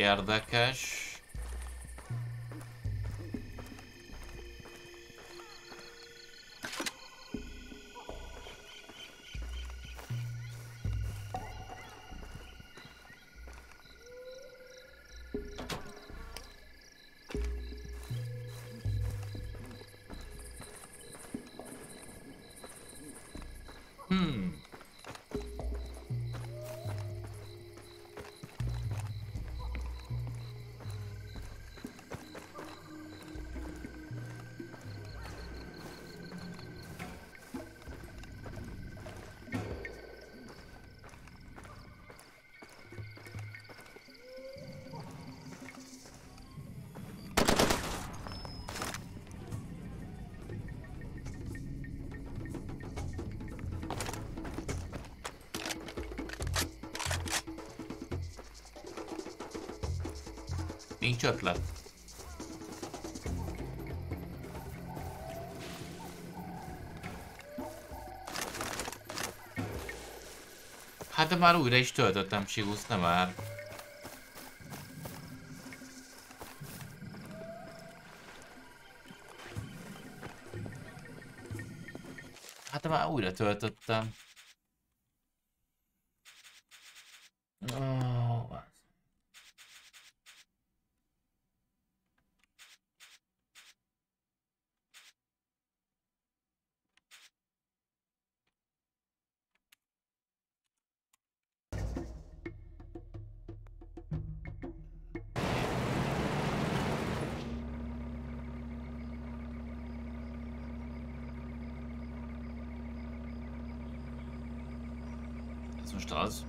Érdekes. Nincs ötlet. Hát de már újra is töltöttem, Chigus, nem már. Hát de már újra töltöttem. most az.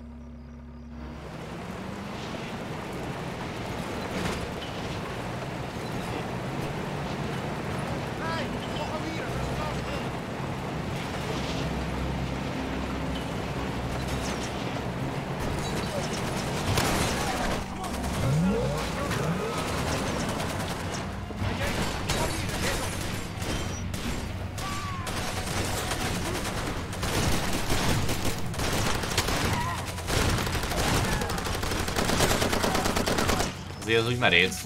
Ez úgy merész.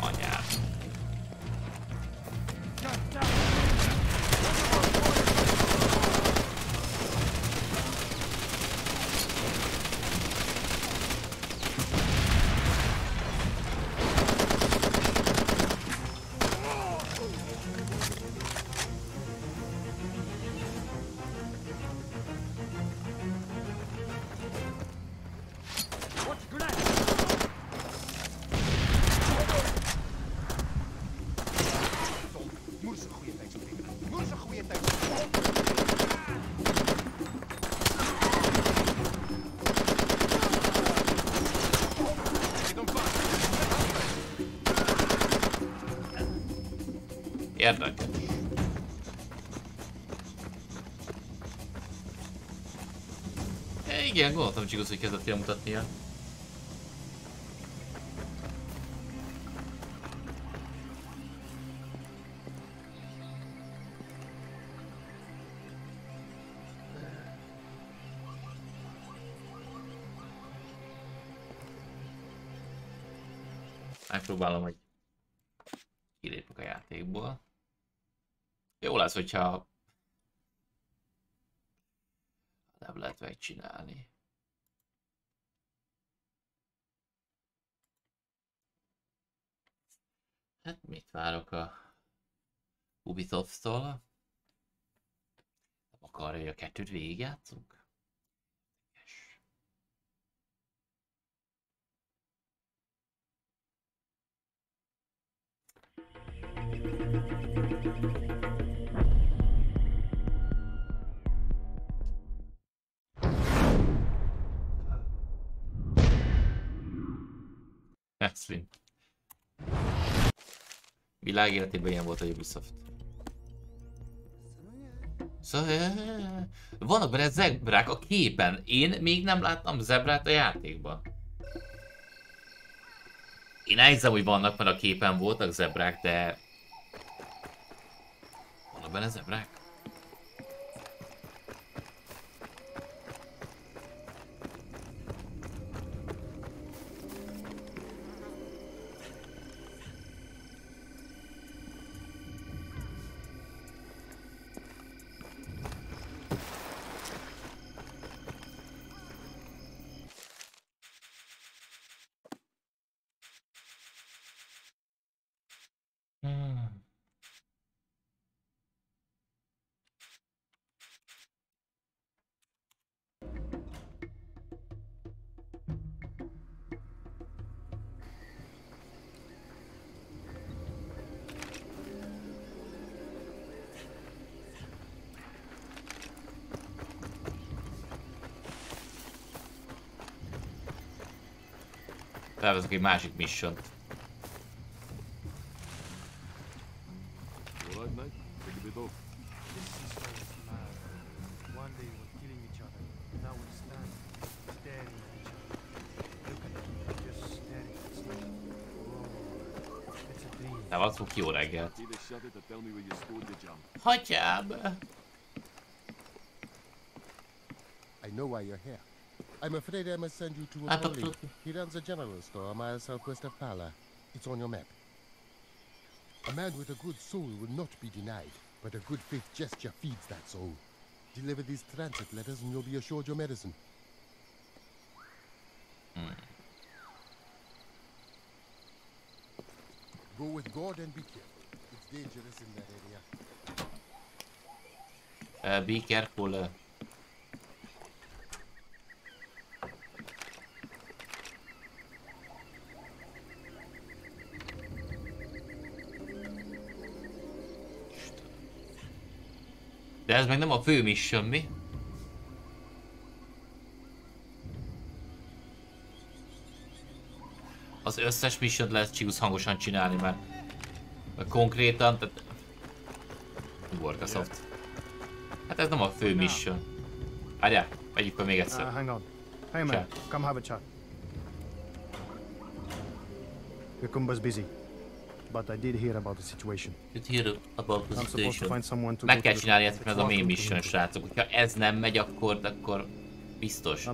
Anyád. Igen, gondoltam, Chigus, hogy kezdett mutatnia. Megpróbálom, hogy kilépjük a játékból. Jó lesz, hogyha nem lehet megcsinálni. Hát mit várok a Ubisofttól? Nem akarja, hogy a kettőt végigjátszunk? Extreme. Világ életében ilyen volt a Ubisoft. Szóval, vannak benne zebrák a képen. Én még nem láttam zebrát a játékban. Én elhiszem, hogy vannak, mert a képen voltak zebrák, de... Vannak benne zebrák? Tervezek egy másik missiont. Ne valószínűleg jó reggelt. Hagyjál! I know why you're here. I'm afraid I must send you to a colleague. He runs a general store a mile southwest of Pála. It's on your map. A man with a good soul will not be denied, but a good faith gesture feeds that soul. Deliver these transit letters and you'll be assured your medicine. Go with God and be careful. It's dangerous in that area. Be careful. De ez meg nem a fő mission, mi? Az összes mission lehet Chigus hangosan csinálni már. Mert konkrétan, tehát... Uborkasoft. Hát ez nem a fő mission. Várjál, vegyük fel még egyszer. Hang on. Hey man, come have a chat. Cucumber's busy. But I did hear about the situation. Meg kell csinálni ezt, mert ez a main mission, srácok. Ha ez nem megy, akkor biztos.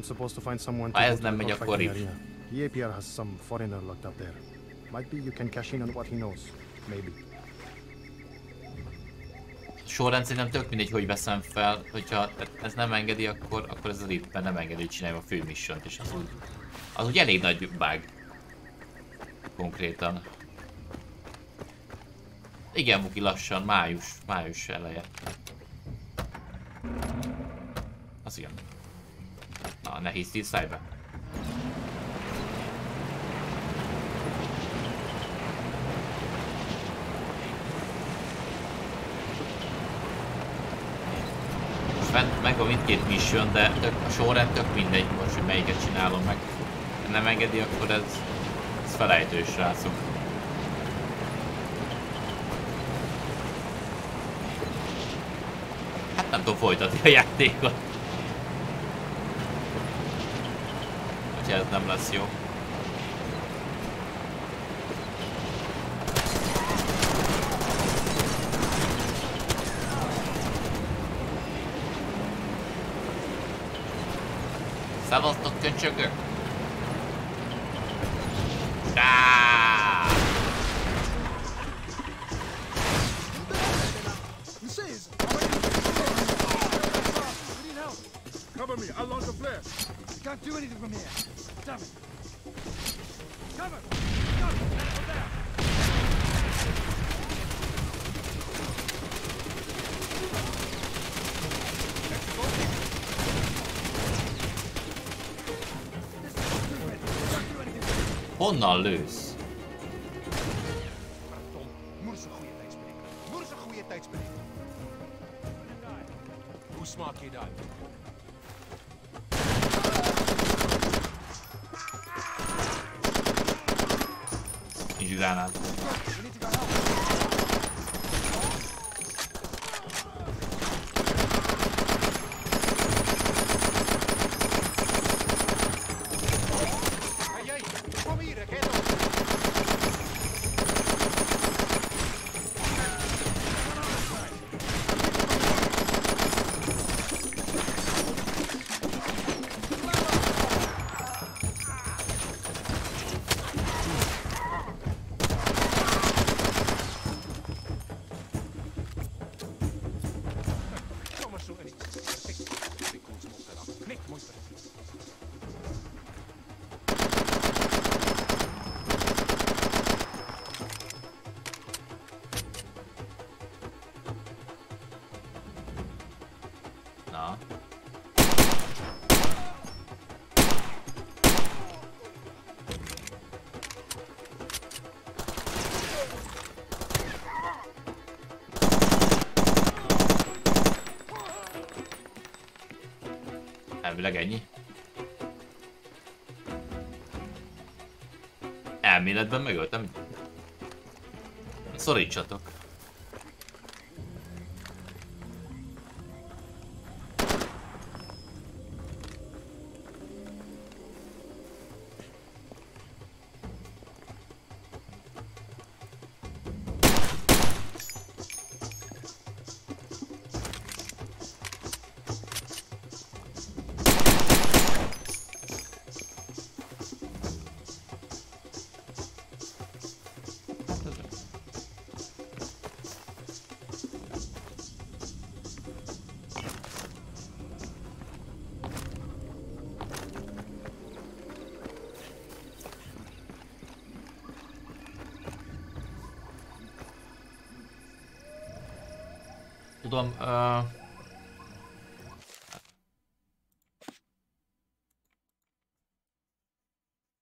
Ha ez nem megy, akkor itt. The APR has some foreigner locked up there. Might be you can cash in on what he knows. Maybe. Sorrend szerintem tök mindegy, hogy veszem fel, hogyha ez nem engedi, akkor ez a Ripper nem engedi, hogy csinálja a fő missiont, és az úgy elég nagy bug. Konkrétan. Igen, Muki, lassan, május eleje. Az igen. Na, ne hiszti, szállj be. Most megvan mindkét mission, de a sorrend tök mindegy most, hogy melyiket csinálom meg. Ha nem engedi, akkor ez felejtős, srácok. Hát nem tudom folytatni a játékot. Hogyha ez nem lesz jó. Szevasztok, köcsögök! Honnan lősz? Nincs gránát. Ennyi. Elméletben megöltem. Szorítsatok.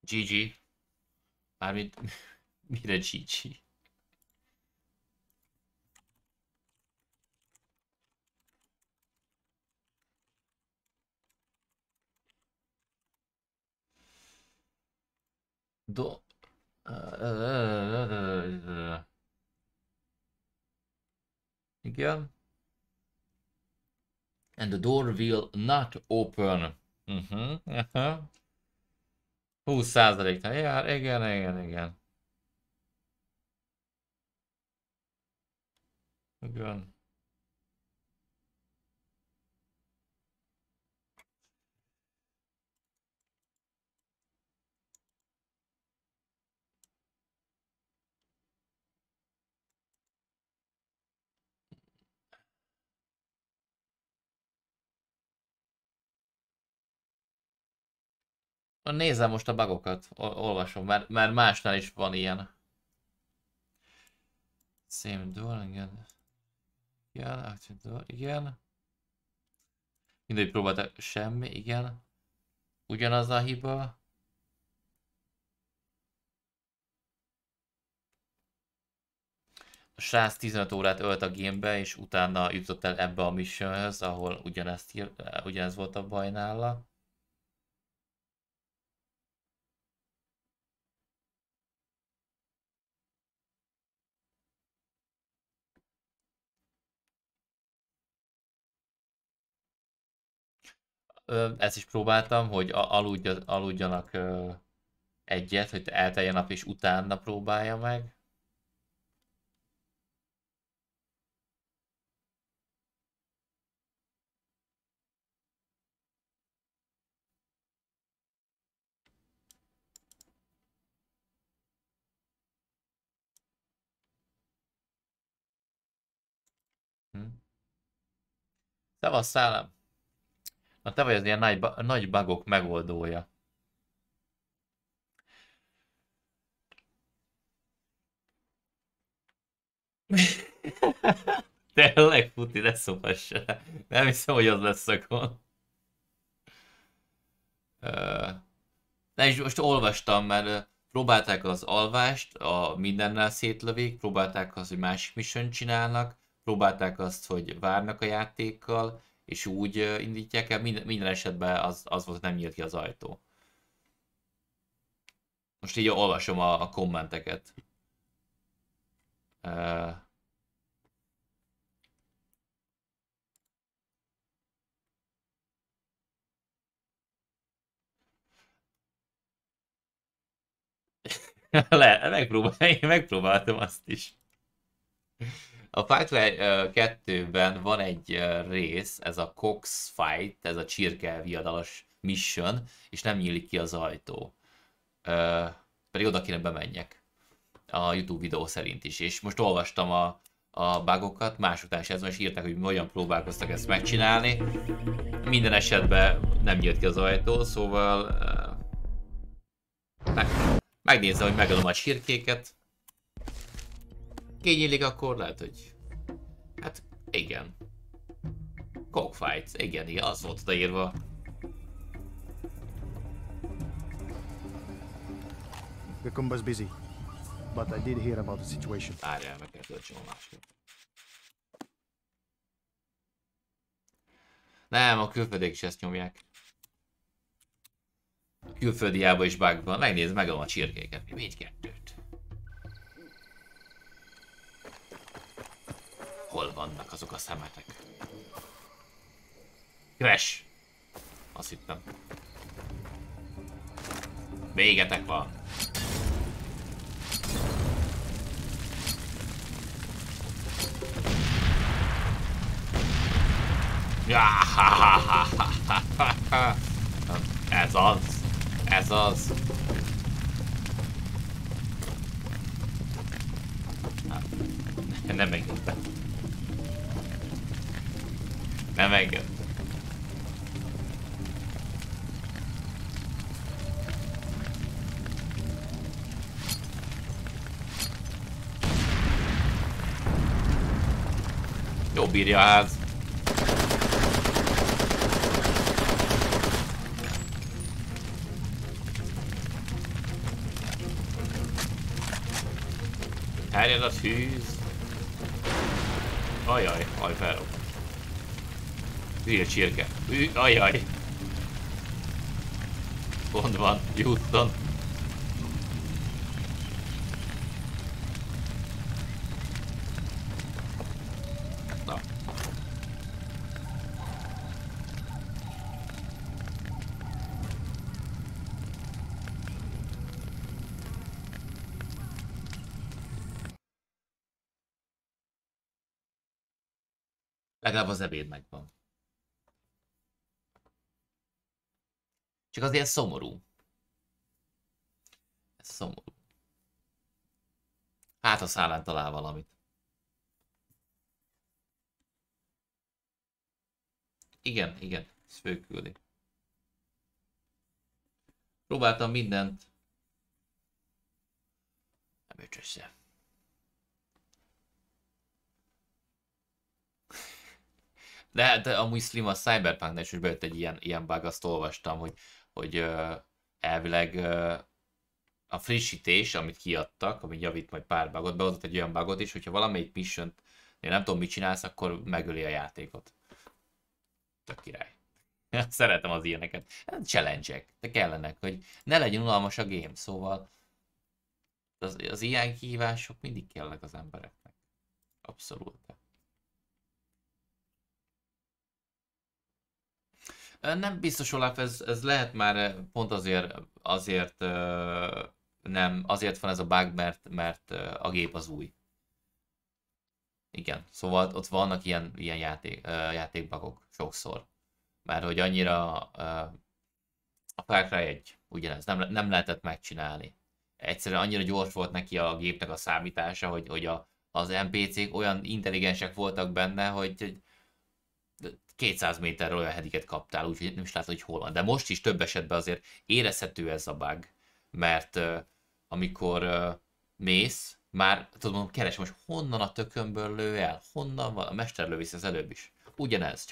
GG. Mármint... mire GG? Igen. And the door will not open. 20%-nál jár, igen. Igen. Nézem most a bugokat, olvasom, mert másnál is van ilyen. Same door, igen. Igen, active door, igen. Mindegy, próbáltak, semmi, igen. Ugyanaz a hiba. A srác 15 órát ölt a gamebe, és utána jutott el ebbe a missionhöz, ahol ugyanez volt a baj nála. Ezt is próbáltam, hogy aludjanak egyet, hogy elteljen nap és utána próbálja meg. Szevasz, Szállam! Na te vagy az ilyen nagy bugok megoldója. Tényleg futi, ne szopass el. Nem hiszem, hogy az lesz a gond. Nem is most olvastam, mert próbálták az alvást, a mindennel szétlövik, próbálták azt, hogy másik mission csinálnak, próbálták azt, hogy várnak a játékkal, és úgy indítják el, minden esetben az volt, nem nyílt ki az ajtó. Most így olvasom a kommenteket. Megpróbáltam azt is. A Far Cry 2-ben van egy rész, ez a cockfight, ez a csirke viadalos mission, és nem nyílik ki az ajtó. Pedig oda kéne bemenjek. A YouTube videó szerint is. És most olvastam a bugokat, másután is ezzel is írták, hogy hogyan próbálkoztak ezt megcsinálni. Minden esetben nem nyílt ki az ajtó, szóval... megnézem, hogy megadom a csirkéket. Kinyílik, akkor lehet, hogy... Hát, igen. Cockfight, igen, az volt odaírva. The combo's busy, but I did hear about the situation. Várjál, meg kell töltsem a másikat. Nem, a külföldiek is ezt nyomják. A külföldi ába is bug van. Megnézd, megadom a csirkéket. Mindkettőt. Hol vannak azok a szemetek? Crash! Azt hittem. Végetek van! Ez az! Ez az! Nem megjöttem. Nem engem. Jó bírja a ház. Herjed a tűz. Ajaj, ajverok. Hülye csirke. Ajaj. Gond van, Houston. Legalább az ebéd megvan. Csak azért szomorú. Ez szomorú. Hát a szállán talál valamit. Igen, igen, ez főküldi. Próbáltam mindent. Nem jött össze. De amúgy Slim a Cyberpunknál is bejött egy ilyen bug, azt olvastam, hogy elvileg a frissítés, amit kiadtak, ami javít majd pár bugot, behozott egy olyan bugot is, hogyha valamelyik missiont, én nem tudom mit csinálsz, akkor megöli a játékot. Tök király. Szeretem az ilyeneket. Challenge-ek, de kellenek, hogy ne legyen unalmas a game, szóval az ilyen kihívások mindig kellnek az embereknek. Abszolút. Nem biztos, Olaf, ez lehet már pont azért nem, azért van ez a bug, mert a gép az új. Igen, szóval ott vannak ilyen játékbugok sokszor. Mert hogy annyira a Far Cry 1 ugyanez, nem lehetett megcsinálni. Egyszerűen annyira gyors volt neki a gépnek a számítása, hogy az NPC-k olyan intelligensek voltak benne, hogy 200 méterről olyan hediket kaptál, úgyhogy nem is látod, hogy hol van. De most is több esetben azért érezhető ez a bug, mert amikor mész, már tudom, mondom, keresem, hogy honnan a tökömből lő el, honnan van, a mester lövész az előbb is. Ugyanez,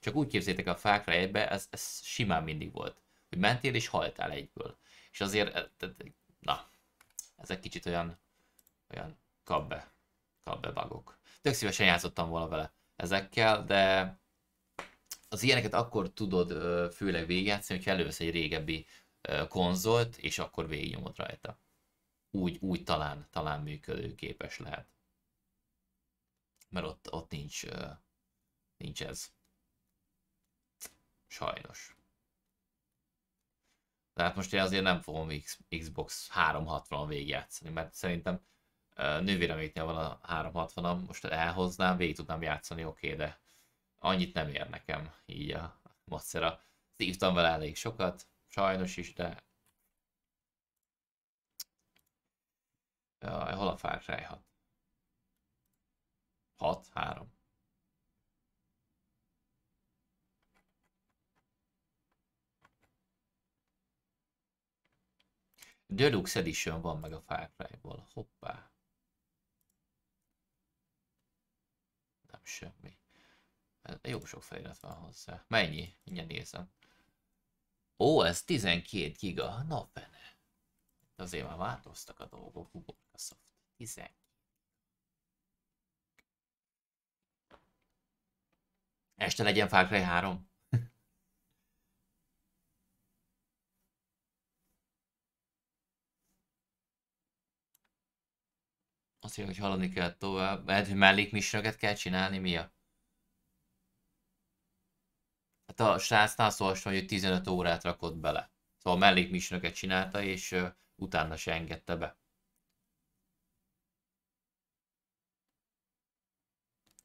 csak úgy képzétek a Far Cry 1-be, ez simán mindig volt, hogy mentél és haltál egyből. És azért, na, ez egy kicsit olyan kapbe bugok. Tök szívesen játszottam volna vele ezekkel, de az ilyeneket akkor tudod főleg végigjátszani, hogyha elővesz egy régebbi konzolt, és akkor végignyomod rajta. Úgy talán működőképes lehet. Mert ott nincs ez. Sajnos. Tehát most én azért nem fogom Xbox 360-on végigjátszani, mert szerintem nővéreméknél van a 360-am, most elhoznám, végig tudnám játszani, oké, de annyit nem ér nekem így a macera. Szívtam vele elég sokat, sajnos is, de... Jaj, hol a Far Cry 6? 6? 3? Deluxe Edition van meg a Far Cry-ból, hoppá. Nem semmi. Jó sok felirat van hozzá. Mennyi? Mindjárt nézem. Ó, ez 12 giga. Na benne. Azért már változtak a dolgok. Ubisoft. 12. Este legyen Far Cry 3. Azt mondja, hogy haladni kell tovább. Lehet, hogy mellékmissionokat kell csinálni? Mi a? Hát a srácnál szó azt mondja, hogy 15 órát rakott bele. Szóval mellékmissionokat csinálta, és utána se engedte be.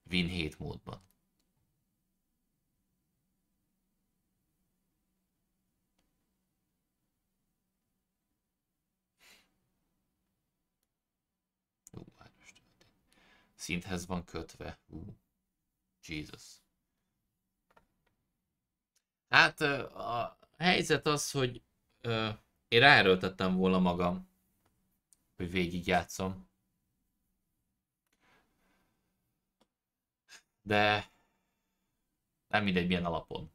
Win 7 módban. Szinthez van kötve. Jesus. Hát a helyzet az, hogy én ráerőltettem volna magam, hogy végigjátszom. De nem mindegy milyen alapon,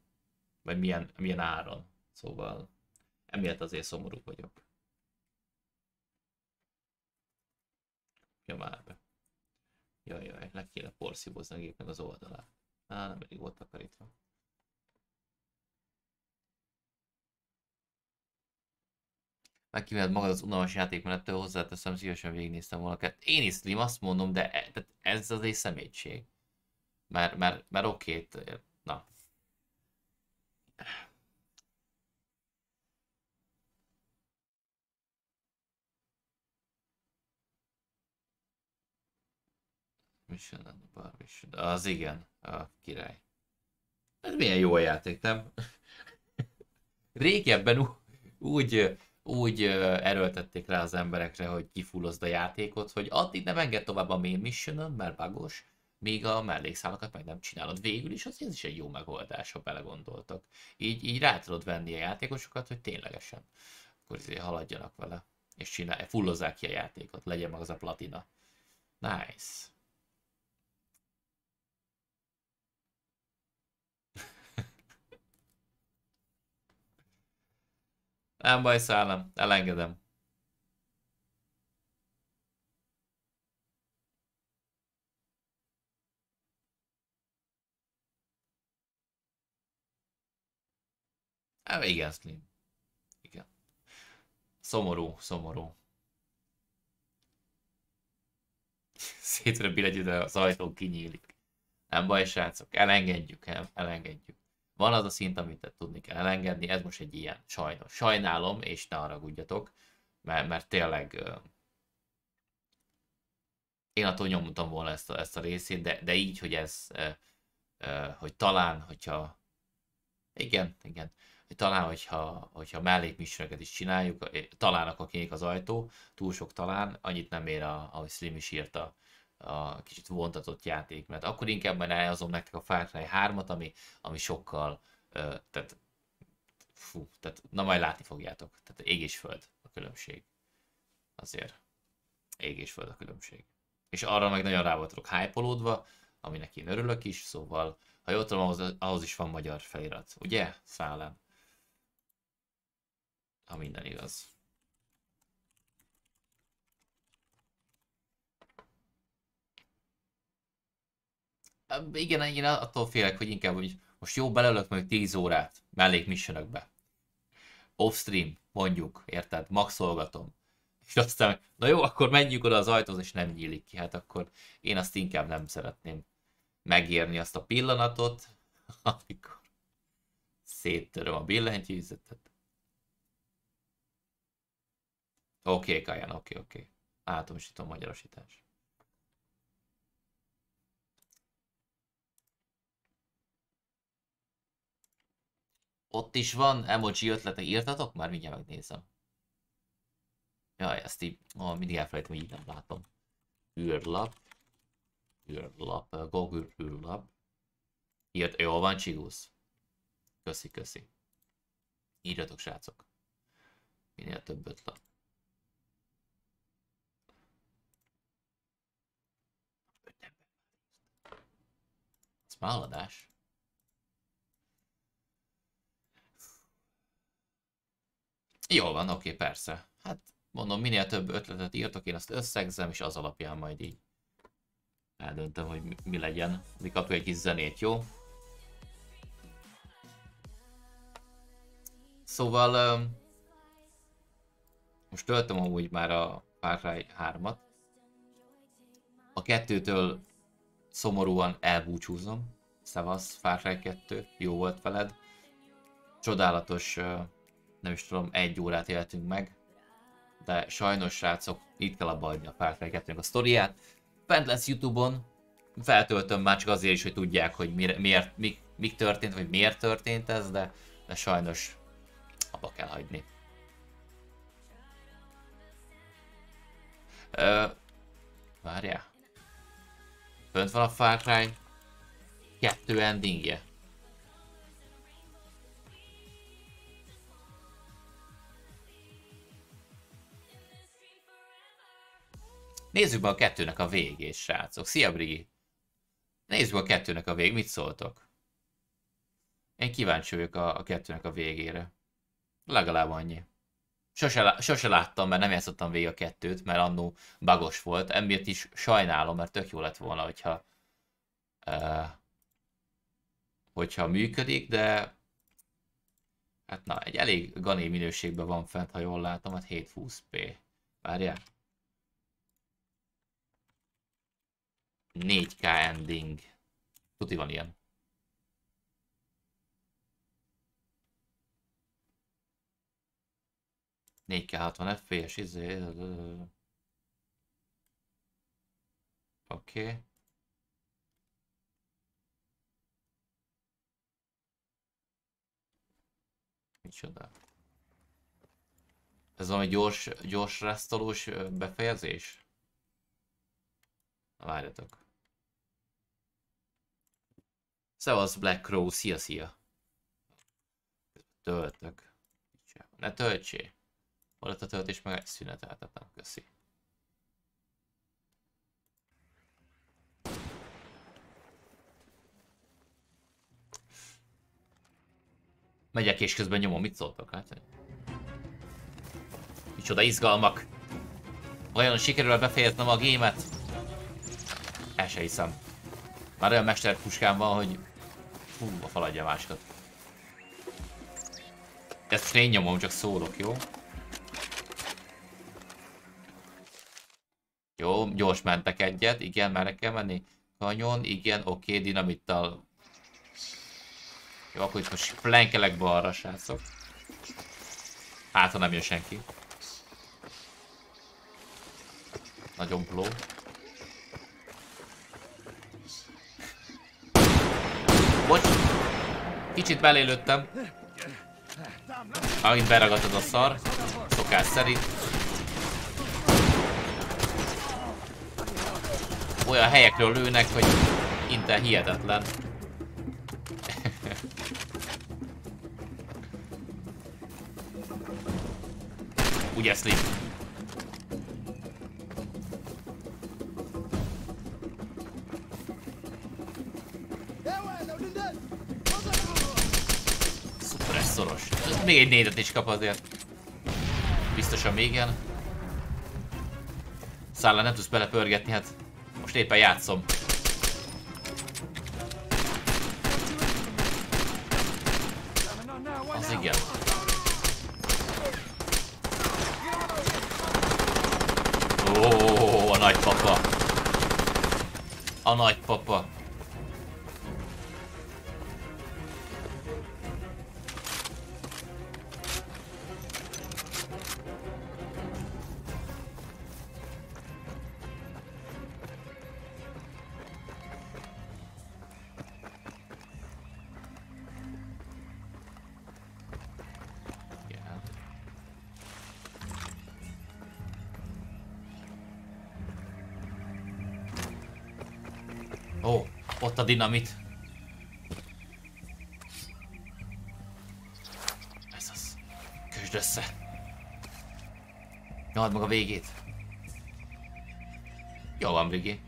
vagy milyen áron. Szóval emiatt azért szomorú vagyok. Ja, már be. Jajjaj, le kéne porszívozni a gépnek az oldalát. Á, nem elég volt takarítva. Megkívánod magad az unalmas játékmenettől, hozzáteszem, szívesen végignéztem volna. Én is Slim, azt mondom, de ez azért szemétség. Már oké, na. Mi Az igen, a király. Ez milyen jó a játék, nem? Régebben úgy erőltették rá az emberekre, hogy kifullozd a játékot, hogy addig nem enged tovább a main mission-ön, mert bagos, még a mellékszálakat meg nem csinálod. Végül is az is egy jó megoldás, ha belegondoltak. Így rá tudod venni a játékosokat, hogy ténylegesen akkor azért haladjanak vele, és fullozzák ki a játékot, legyen meg az a platina. Nice. Nem baj, Szállam, elengedem. Hát igen, Slim. Igen. Szomorú. Szétre bilegyed, de az ajtó kinyílik. Nem baj, srácok, elengedjük. Van az a szint, amit tudni kell elengedni, ez most egy ilyen, sajnos. Sajnálom, és ne haragudjatok, mert tényleg én attól nyomultam volna ezt a részét, de így, hogy ez, hogy talán, hogyha igen, hogy talán, hogyha mellékmissioneket is csináljuk, talán akkor kinyílik az ajtó, túl sok talán, annyit nem ér, ahogy Slim is írta, a kicsit vontatott játék, mert akkor inkább már elhozom nektek a Far Cry 3-at, ami sokkal, na majd látni fogjátok, tehát ég és föld a különbség. Azért ég és föld a különbség. És arra meg nagyon rá voltok hype-olódva, aminek én örülök is, szóval, ha jól tudom, ahhoz is van magyar felirat, ugye? Szállám. Ha minden igaz. Igen, én attól félek, hogy inkább, hogy most jó, belelök meg 10 órát mellékmissionökbe. Offstream, mondjuk, érted? Maxolgatom. És aztán, na jó, akkor menjünk oda az ajtóhoz, és nem nyílik ki. Hát akkor én azt inkább nem szeretném megérni azt a pillanatot, amikor széttöröm a billentyűzetet. Oké, Kaján, oké. Átomsítom magyarosítás. Ott is van emoji ötletek, írtatok? Már mindjárt megnézem. Jaj, ezt így mindig elfelejtem, hogy így nem látom. Űrlap, Google űrlap. Írt, jól van, Chigus. Köszi. Írjatok, srácok. Minél több ötlet. Ez már haladás. Jól van, oké, persze. Hát mondom, minél több ötletet írtok, én azt összegzem, és az alapján majd így eldöntöm, hogy mi legyen. Mi kapjuk egy kis zenét, jó? Szóval most töltöm amúgy már a Far Cry 3-at. A 2-től szomorúan elbúcsúzom. Szevasz, Far Cry 2, jó volt veled. Csodálatos, nem is tudom, 1 órát éltünk meg, de sajnos, srácok, itt kell abba hagyni a Far Cry 2-nek a sztoriát. Fent lesz YouTube-on, feltöltöm már csak azért is, hogy tudják, hogy mi történt, vagy miért történt ez, de sajnos abba kell hagyni. Várjál. Fönt van a Far Cry 2 endingje. Nézzük be a 2-nek a végét, srácok. Szia, Brigi! Nézzük be a 2-nek a végét, mit szóltok? Én kíváncsi vagyok a 2-nek a végére. Legalább annyi. Sose láttam, mert nem játszottam végig a 2-t, mert annó bagos volt. Emiatt is sajnálom, mert tök jó lett volna, hogyha működik, de hát na, egy elég gané minőségben van fent, ha jól látom, hát 720p. Várjál. 4K ending. Tuti van ilyen. $4K 60 FPS, izé. Oké. Micsoda? Ez valami gyors resztolós befejezés? Várjatok. Szevasz Black Crow, szia! Töltök. Ne töltsé! Volt a töltés meg egy szüneteltetem, köszi. Megyek és közben nyomom, mit szóltok? Hát? Micsoda izgalmak! Vajon sikerül befejeznem a gémet? El se hiszem. Már olyan mesterpuskám van, hogy... Hú, a fal adja másikat. Ezt én nyomom, csak szólok, jó? Jó, gyors mentek egyet, igen, merre kell menni? Kanyon, igen, oké, dinamittal. Jó, akkor itt most flankelek balra, srácok. Hát, ha nem jön senki. Nagyon pló. Bocs! Kicsit belélődtem. Amint beragadt az a szar. Szokás szerint. Olyan helyekről lőnek, hogy inte hihetetlen. Ugye Slim? Szuper, ez szoros. Ez még egy négyet is kap azért. Biztosan még igen. Szállán nem tudsz belepörgetni, hát most éppen játszom. Az igen. Ó, a nagypapa. A nagypapa. Dinamit. Ez az. Kösd össze. Nyald meg a végét. Jól van, Brigi.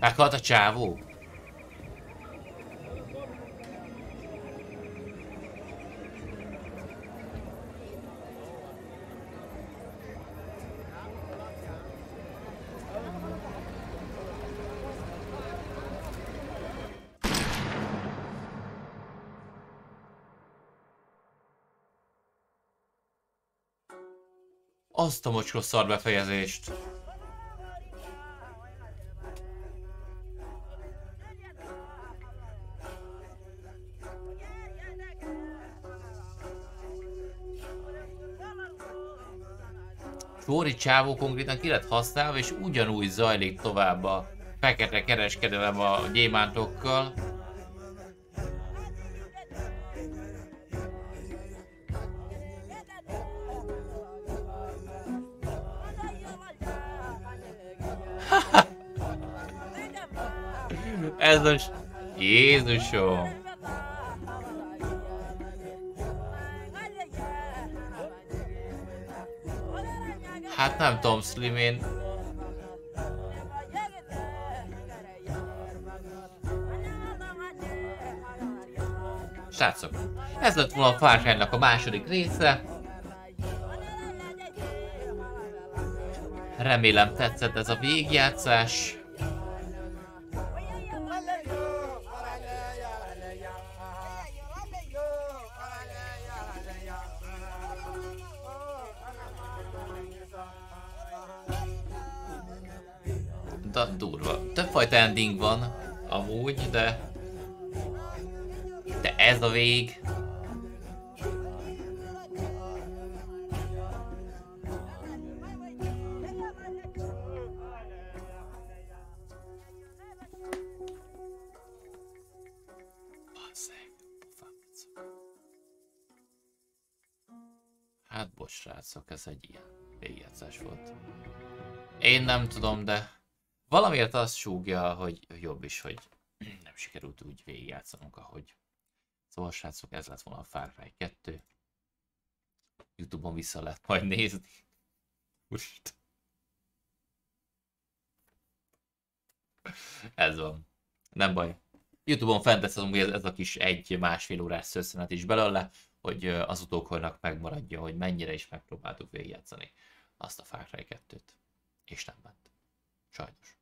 Meghalt a csávó? Azt a mocskos szar befejezést. Fóri csávó konkrétan ki lett használva, és ugyanúgy zajlik tovább a fekete kereskedelem a gyémántokkal. Ez most... Jézusom! Hát nem tudom, Slim, én... Srácok, ez lett volna a Far Cry-nak a második része. Remélem tetszett ez a végjátszás. Durva. Többfajta ending van, amúgy, de ez a vég. Hát bocs, srácok, ez egy ilyen végigjátszás volt. Én nem tudom, de valamiért azt súgja, hogy jobb is, hogy nem sikerült úgy végigjátszanunk, ahogy. Szóval, srácok, ez lett volna a Far Cry 2. Youtube-on vissza lehet majd nézni. Most. Ez van. Nem baj. Youtube-on fent teszem, hogy ez a kis egy-másfél órás szösszenet is belőle, hogy az utókornak megmaradja, hogy mennyire is megpróbáltuk végigjátszani azt a Far Cry 2-t. És nem ment. Sajnos.